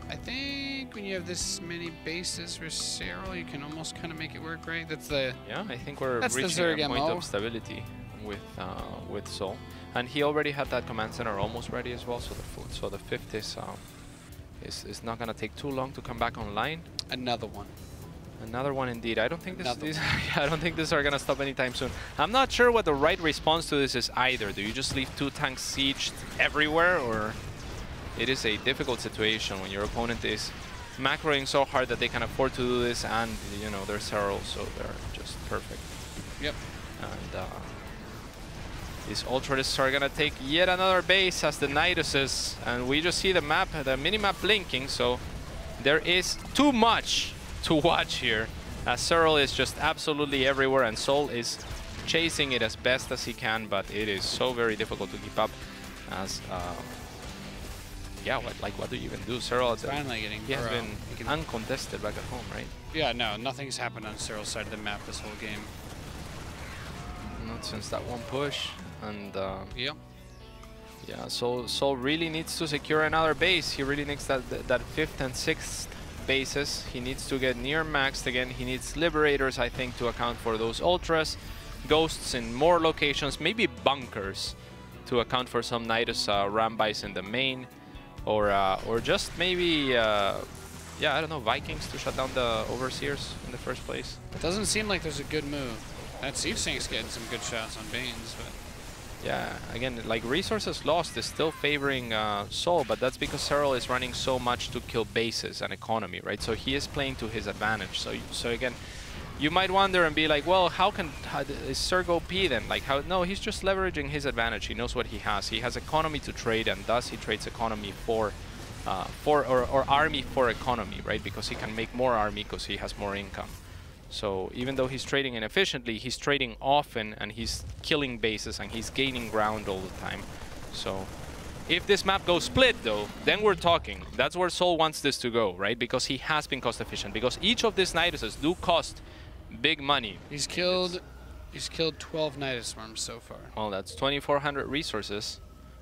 I think when you have this many bases for Serral, you can almost kind of make it work, right? That's the yeah. I think we're reaching a point of stability with uh, with Soul, and he already had that command center almost ready as well. So the food, so the fifth is um, is is not gonna take too long to come back online. Another one. Another one indeed. I don't think this, these I don't think these are gonna stop anytime soon. I'm not sure what the right response to this is either. Do you just leave two tanks sieged everywhere, or it is a difficult situation when your opponent is macroing so hard that they can afford to do this, and you know they're Serral, so they're just perfect. Yep. And uh, these Ultralists are gonna take yet another base as the Niduses, and we just see the map, the minimap blinking. So there is too much to watch here, as Serral is just absolutely everywhere, and Soul is chasing it as best as he can, but it is so very difficult to keep up. As uh, yeah, what, like what do you even do? Serral is finally getting he has been he uncontested back at home, right? Yeah, no, nothing's happened on Serral's side of the map this whole game. Not since that one push, and uh, yeah, yeah. So Soul really needs to secure another base. He really needs that that, that fifth and sixth bases. He needs to get near maxed again. He needs Liberators, I think, to account for those Ultras, Ghosts in more locations, maybe Bunkers to account for some Nidus uh, Rambys in the main, or uh, or just maybe, uh, yeah, I don't know, Vikings to shut down the Overseers in the first place. It doesn't seem like there's a good move. That Sieve Sink's getting some good shots on Banes, but... Yeah, again, like resources lost is still favoring uh, Soul, but that's because Serral is running so much to kill bases and economy, right? So he is playing to his advantage. So, so again, you might wonder and be like, well, how can how, is Zerg O P then? Like, how? No, he's just leveraging his advantage. He knows what he has. He has economy to trade, and thus he trades economy for, uh, for or, or army for economy, right? Because he can make more army because he has more income. So even though he's trading inefficiently, he's trading often, and he's killing bases, and he's gaining ground all the time. So if this map goes split, though, then we're talking. That's where Soul wants this to go, right? Because he has been cost efficient. Because each of these Niduses do cost big money. He's killed, he's killed twelve Nidus Worms so far. Well, that's twenty-four hundred resources,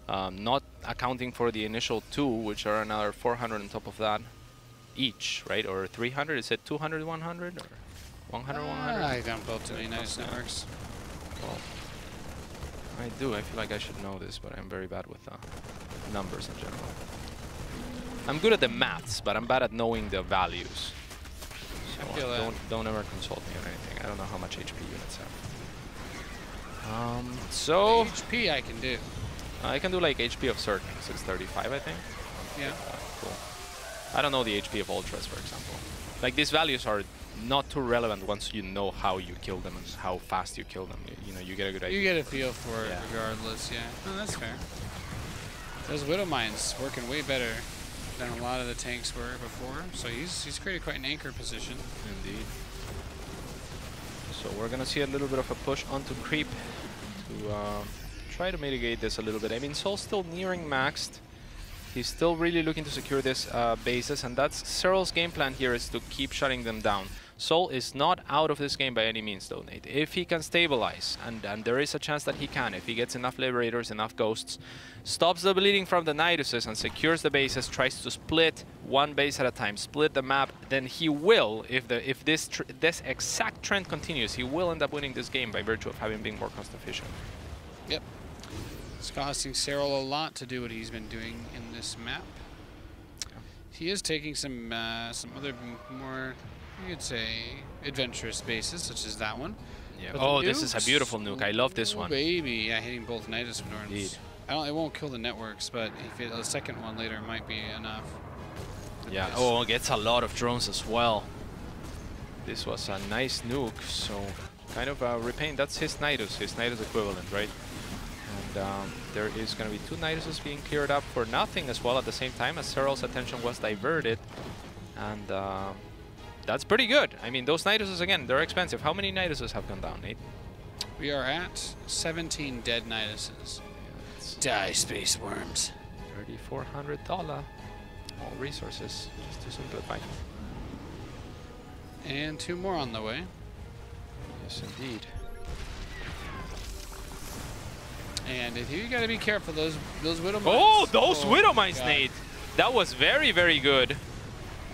um, not accounting for the initial two, which are another four hundred on top of that each, right? Or three hundred? Is it two hundred, one hundred? Or? one hundred, one hundred. Uh, I don't build too many nice networks. Well, I do. I feel like I should know this, but I'm very bad with uh, numbers in general. I'm good at the maths, but I'm bad at knowing the values. So uh, don't, don't ever consult me on anything. I don't know how much H P units have. Um, so... H P I can do. Uh, I can do like H P of certain. So it's thirty-five, I think. Yeah. Uh, cool. I don't know the H P of Ultras, for example. Like, these values are not too relevant once you know how you kill them and how fast you kill them. You, you know, you get a good idea. You get a feel for it, yeah. Regardless, yeah. No, that's fair. Those Widow Mines working way better than a lot of the tanks were before, so he's, he's created quite an anchor position. Indeed. So we're going to see a little bit of a push onto creep to uh, try to mitigate this a little bit. I mean, Soul's still nearing maxed. He's still really looking to secure this uh, bases, and that's Serral's game plan here, is to keep shutting them down. Soul is not out of this game by any means, though, Nate. If he can stabilize, and, and there is a chance that he can, if he gets enough Liberators, enough Ghosts, stops the bleeding from the Niduses and secures the bases, tries to split one base at a time, split the map, then he will, if the if this tr this exact trend continues, he will end up winning this game by virtue of having been more cost efficient. Yep. It's costing Serral a lot to do what he's been doing in this map. He is taking some uh, some other more, you could say, adventurous bases, such as that one. Yeah. Oh, this is a beautiful nuke. I love this one. Baby, yeah, hitting both Nidus Worms. Indeed. I don't, it won't kill the networks, but if it, the second one later might be enough. Yeah. This. Oh, it gets a lot of drones as well. This was a nice nuke, so kind of uh, repaint. That's his Nidus, his Nidus equivalent, right? Um, there is going to be two Niduses being cleared up for nothing as well at the same time, as Serral's attention was diverted. And uh, that's pretty good. I mean, those Niduses, again, they're expensive. How many Niduses have gone down, Nate? We are at seventeen dead Niduses. Yeah, die, Space Worms. three thousand four hundred dollars. All resources, just to simplify. And two more on the way. Yes, indeed. And if you gotta be careful, those those Widow Mines. Oh, those oh, Widow Mines, Nate! That was very, very good.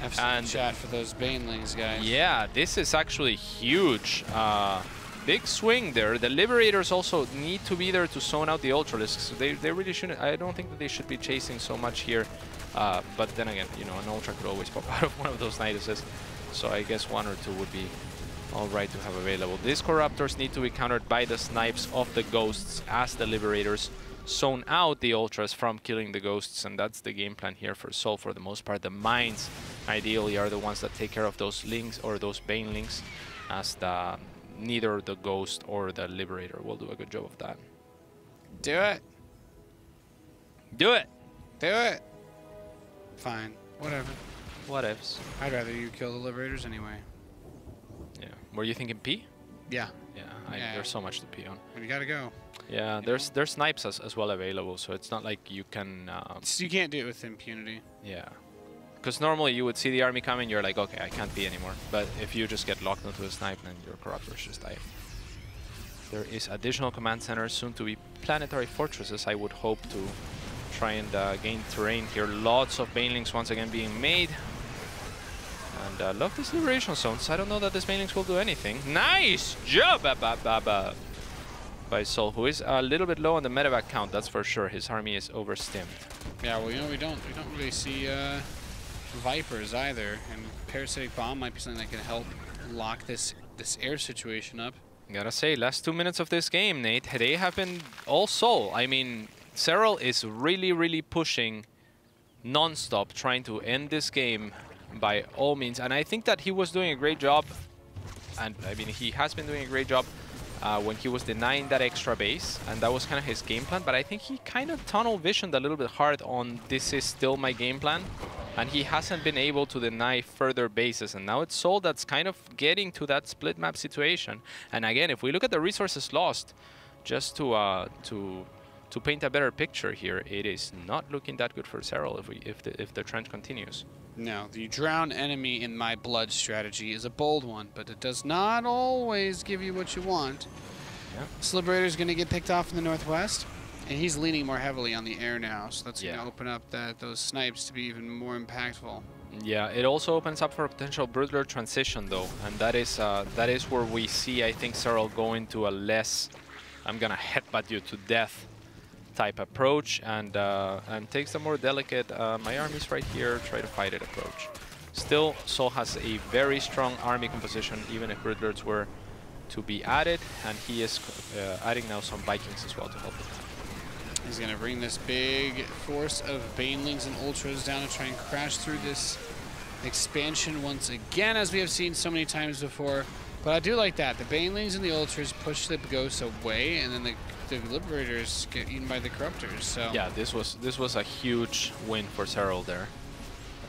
Absolute shot for those Banelings, guys. Yeah, this is actually huge. Uh, big swing there. The Liberators also need to be there to zone out the Ultralisks. So they, they really shouldn't. I don't think that they should be chasing so much here. Uh, but then again, you know, an Ultra could always pop out of one of those Niduses. So I guess one or two would be all right to have available. These Corruptors need to be countered by the snipes of the Ghosts as the Liberators zone out the Ultras from killing the Ghosts, and that's the game plan here for Soul for the most part. The Mines, ideally, are the ones that take care of those Links or those Banelings, as the, neither the Ghost or the Liberator will do a good job of that. Do it! Do it! Do it! Fine. Whatever. What ifs? I'd rather you kill the Liberators anyway. Were you thinking P? Yeah. Yeah, I, yeah, there's so much to P on. You gotta go. Yeah, you there's know? there's snipes as, as well available, so it's not like you can... Um, you can't do it with impunity. Yeah. Because normally you would see the army coming, you're like, okay, I can't P anymore. But if you just get locked onto a snipe, then your Corruptors just die. There is additional command centers, soon to be planetary fortresses, I would hope, to try and uh, gain terrain here. Lots of Banelings once again being made. And I uh, love these Liberation zones. I don't know that these Banelings will do anything. Nice job ba -ba -ba -ba. by Soul, who is a little bit low on the medevac count, that's for sure. His army is overstimmed. Yeah, well, you know, we don't we don't really see uh, Vipers either, and Parasitic Bomb might be something that can help lock this this air situation up. Gotta say, last two minutes of this game, Nate, they have been all Soul. I mean, Serral is really, really pushing non-stop, trying to end this game by all means. And I think that he was doing a great job. And I mean, he has been doing a great job uh, when he was denying that extra base. And that was kind of his game plan. But I think he kind of tunnel visioned a little bit hard on this is still my game plan. And he hasn't been able to deny further bases. And now it's Soul that's kind of getting to that split map situation. And again, if we look at the resources lost, just to uh, to to paint a better picture here, it is not looking that good for Serral if we if the if the trend continues. No, the drown enemy in my blood strategy is a bold one, but it does not always give you what you want. Yeah. This Liberator's going to get picked off in the northwest. And he's leaning more heavily on the air now, so that's yeah. going to open up that those snipes to be even more impactful. Yeah, it also opens up for a potential burglar transition, though, and that is uh, that is where we see, I think, Serral going to a less "I'm gonna headbutt you to death" type approach, and uh, and takes a more delicate uh, "my army's right here, try to fight it" approach. Still, Soul has a very strong army composition, even if burglars were to be added, and he is uh, adding now some Vikings as well to help with that. He's going to bring this big force of Banelings and Ultras down to try and crash through this expansion once again, as we have seen so many times before. But I do like that. The Banelings and the Ultras push the Ghosts away, and then the, the Liberators get eaten by the Corruptors. So yeah, this was this was a huge win for Serral there.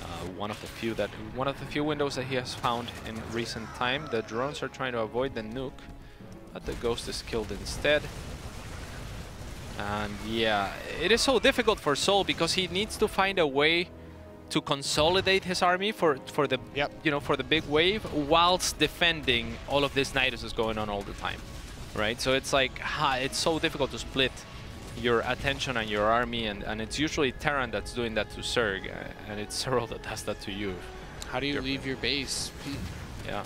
Uh, one of the few that one of the few windows that he has found in recent time. The drones are trying to avoid the nuke, but the Ghost is killed instead. And yeah, it is so difficult for Soul because he needs to find a way to consolidate his army for for the yep. you know for the big wave whilst defending all of this Nidus is going on all the time, right? So it's like ha, it's so difficult to split your attention and your army, and and it's usually Terran that's doing that to Zerg, and it's Serral that does that to you. How do you your leave friend. your base? Yeah.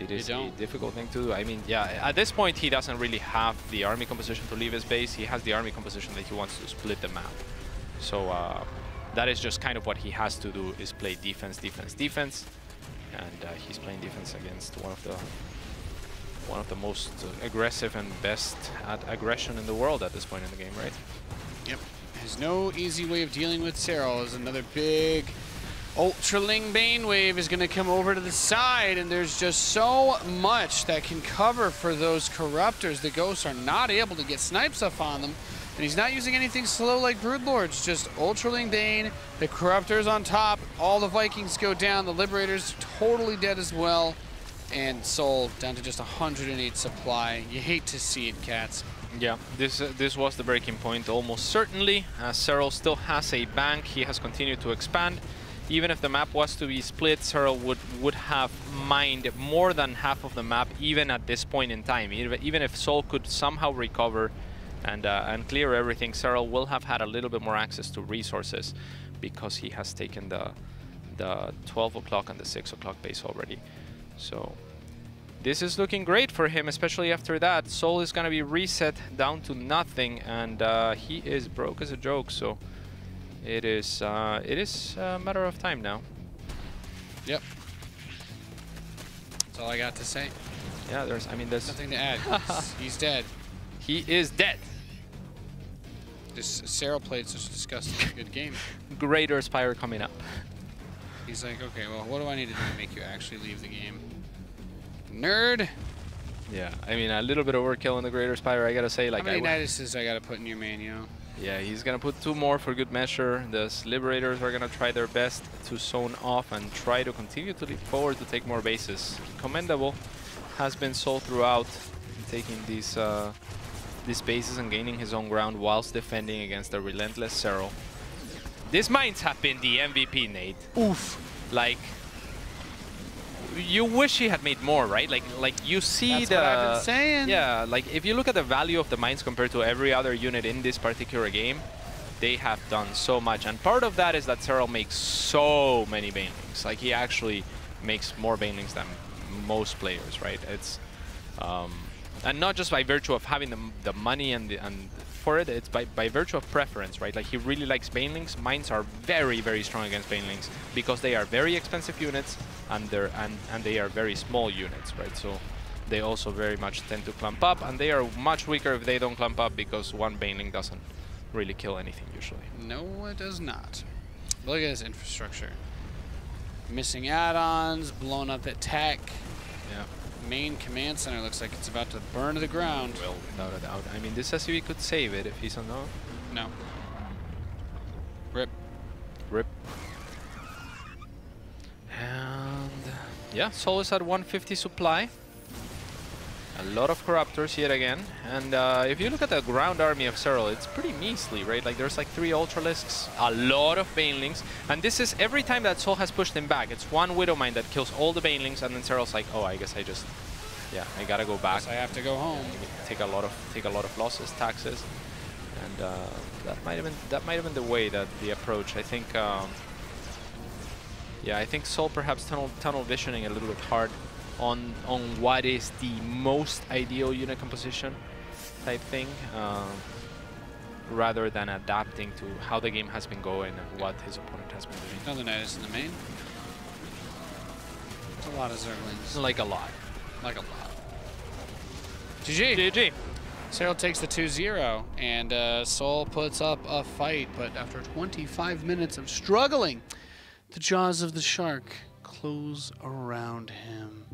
It is a difficult thing to do. I mean, yeah, at this point, he doesn't really have the army composition to leave his base. He has the army composition that he wants to split the map. So uh, that is just kind of what he has to do, is play defense, defense, defense. And uh, he's playing defense against one of the one of the most aggressive and best at aggression in the world at this point in the game, right? Yep. There's no easy way of dealing with Serral. Is another big... Ultraling Banewave is going to come over to the side, and there's just so much that can cover for those Corruptors. The Ghosts are not able to get snipes up on them, and he's not using anything slow like Broodlords, just Ultraling Bane, the Corruptors on top, all the Vikings go down, the Liberators totally dead as well, and Soul down to just one hundred eight supply. You hate to see it, Cats. Yeah, this uh, this was the breaking point almost certainly. Uh, Serral still has a bank, he has continued to expand. Even if the map was to be split, Serral would, would have mined more than half of the map, even at this point in time. Even if Soul could somehow recover and, uh, and clear everything, Serral will have had a little bit more access to resources because he has taken the, the twelve o'clock and the six o'clock base already. So this is looking great for him, especially after that. Soul is going to be reset down to nothing, and uh, he is broke as a joke, so... It is, uh, it is a matter of time now. Yep. That's all I got to say. Yeah, there's, I mean, there's... nothing to add. he's, he's dead. He is dead. This Serral played such a disgusting good game. Greater Spire coming up. He's like, okay, well, what do I need to do to make you actually leave the game? Nerd! Yeah, I mean, a little bit overkill in the Greater Spire, I gotta say. Like, How many Niduses I gotta put in your man, you know? Yeah, he's going to put two more for good measure. The Liberators are going to try their best to zone off and try to continue to leap forward to take more bases. Commendable has been Soul throughout, taking these, uh, these bases and gaining his own ground whilst defending against the relentless Serral. These mines have been the M V P, Nate. Oof. Like, you wish he had made more, right? Like, like you see That's the... That's what I've been saying. Yeah, like, if you look at the value of the mines compared to every other unit in this particular game, they have done so much. And part of that is that Serral makes so many Banelings. Like, he actually makes more Banelings than most players, right? It's... Um, and not just by virtue of having the, the money and, the, and for it, it's by, by virtue of preference, right? Like, he really likes Banelings. Mines are very, very strong against Banelings because they are very expensive units, and, and, and they are very small units, right? So they also very much tend to clamp up, and they are much weaker if they don't clamp up, because one Baneling doesn't really kill anything usually. No, it does not. Look at this infrastructure. Missing add-ons, blown up at tech. Yeah. Main command center looks like it's about to burn to the ground. Well, without a doubt. I mean, this S U V could save it if he's on no. No. Rip. Rip. And yeah, Soul is at one fifty supply. A lot of corruptors yet again. And uh, if you look at the ground army of Serral, it's pretty measly, right? Like there's like three Ultralisks, a lot of Banelings. And this is every time that Soul has pushed them back. It's one Widowmine that kills all the Banelings, and then Serral's like, oh, I guess I just, yeah, I gotta go back. Guess I have to go home. Take a lot of take a lot of losses, taxes, and uh, that might have been that might have been the way that the approach. I think, um, yeah, I think Soul perhaps tunnel tunnel visioning a little bit hard. On, on what is the most ideal unit composition type thing, uh, rather than adapting to how the game has been going and what his opponent has been doing. Another Knight is in the main. That's a lot of Zerglings. Like a lot. Like a lot. G G. G G. Serral takes the two zero, and uh, Soul puts up a fight, but after twenty-five minutes of struggling, the jaws of the shark close around him.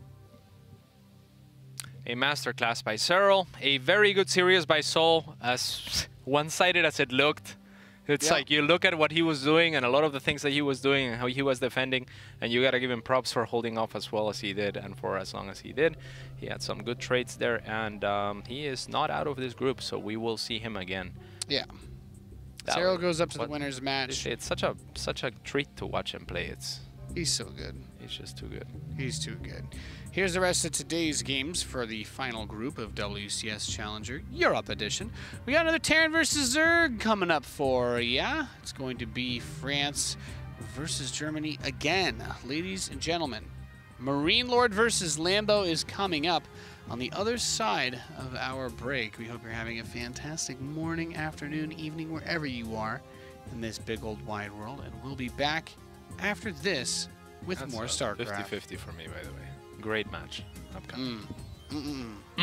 A masterclass by Serral, a very good series by Soul, as one-sided as it looked. It's yeah. like you look at what he was doing and a lot of the things that he was doing and how he was defending, and you gotta give him props for holding off as well as he did and for as long as he did. He had some good traits there, and um, he is not out of this group, so we will see him again. Yeah. That Serral goes up to the winner's match. It's such a such a treat to watch him play. It's He's so good. He's just too good. He's too good. Here's the rest of today's games for the final group of W C S Challenger Europe Edition. We got another Terran versus Zerg coming up for yeah. It's going to be France versus Germany again. Ladies and gentlemen, Marine Lord versus Lambo is coming up on the other side of our break. We hope you're having a fantastic morning, afternoon, evening, wherever you are in this big old wide world, and we'll be back after this with That's more StarCraft. fifty fifty for me, by the way. Great match. Upcoming. Mm. Mm-mm.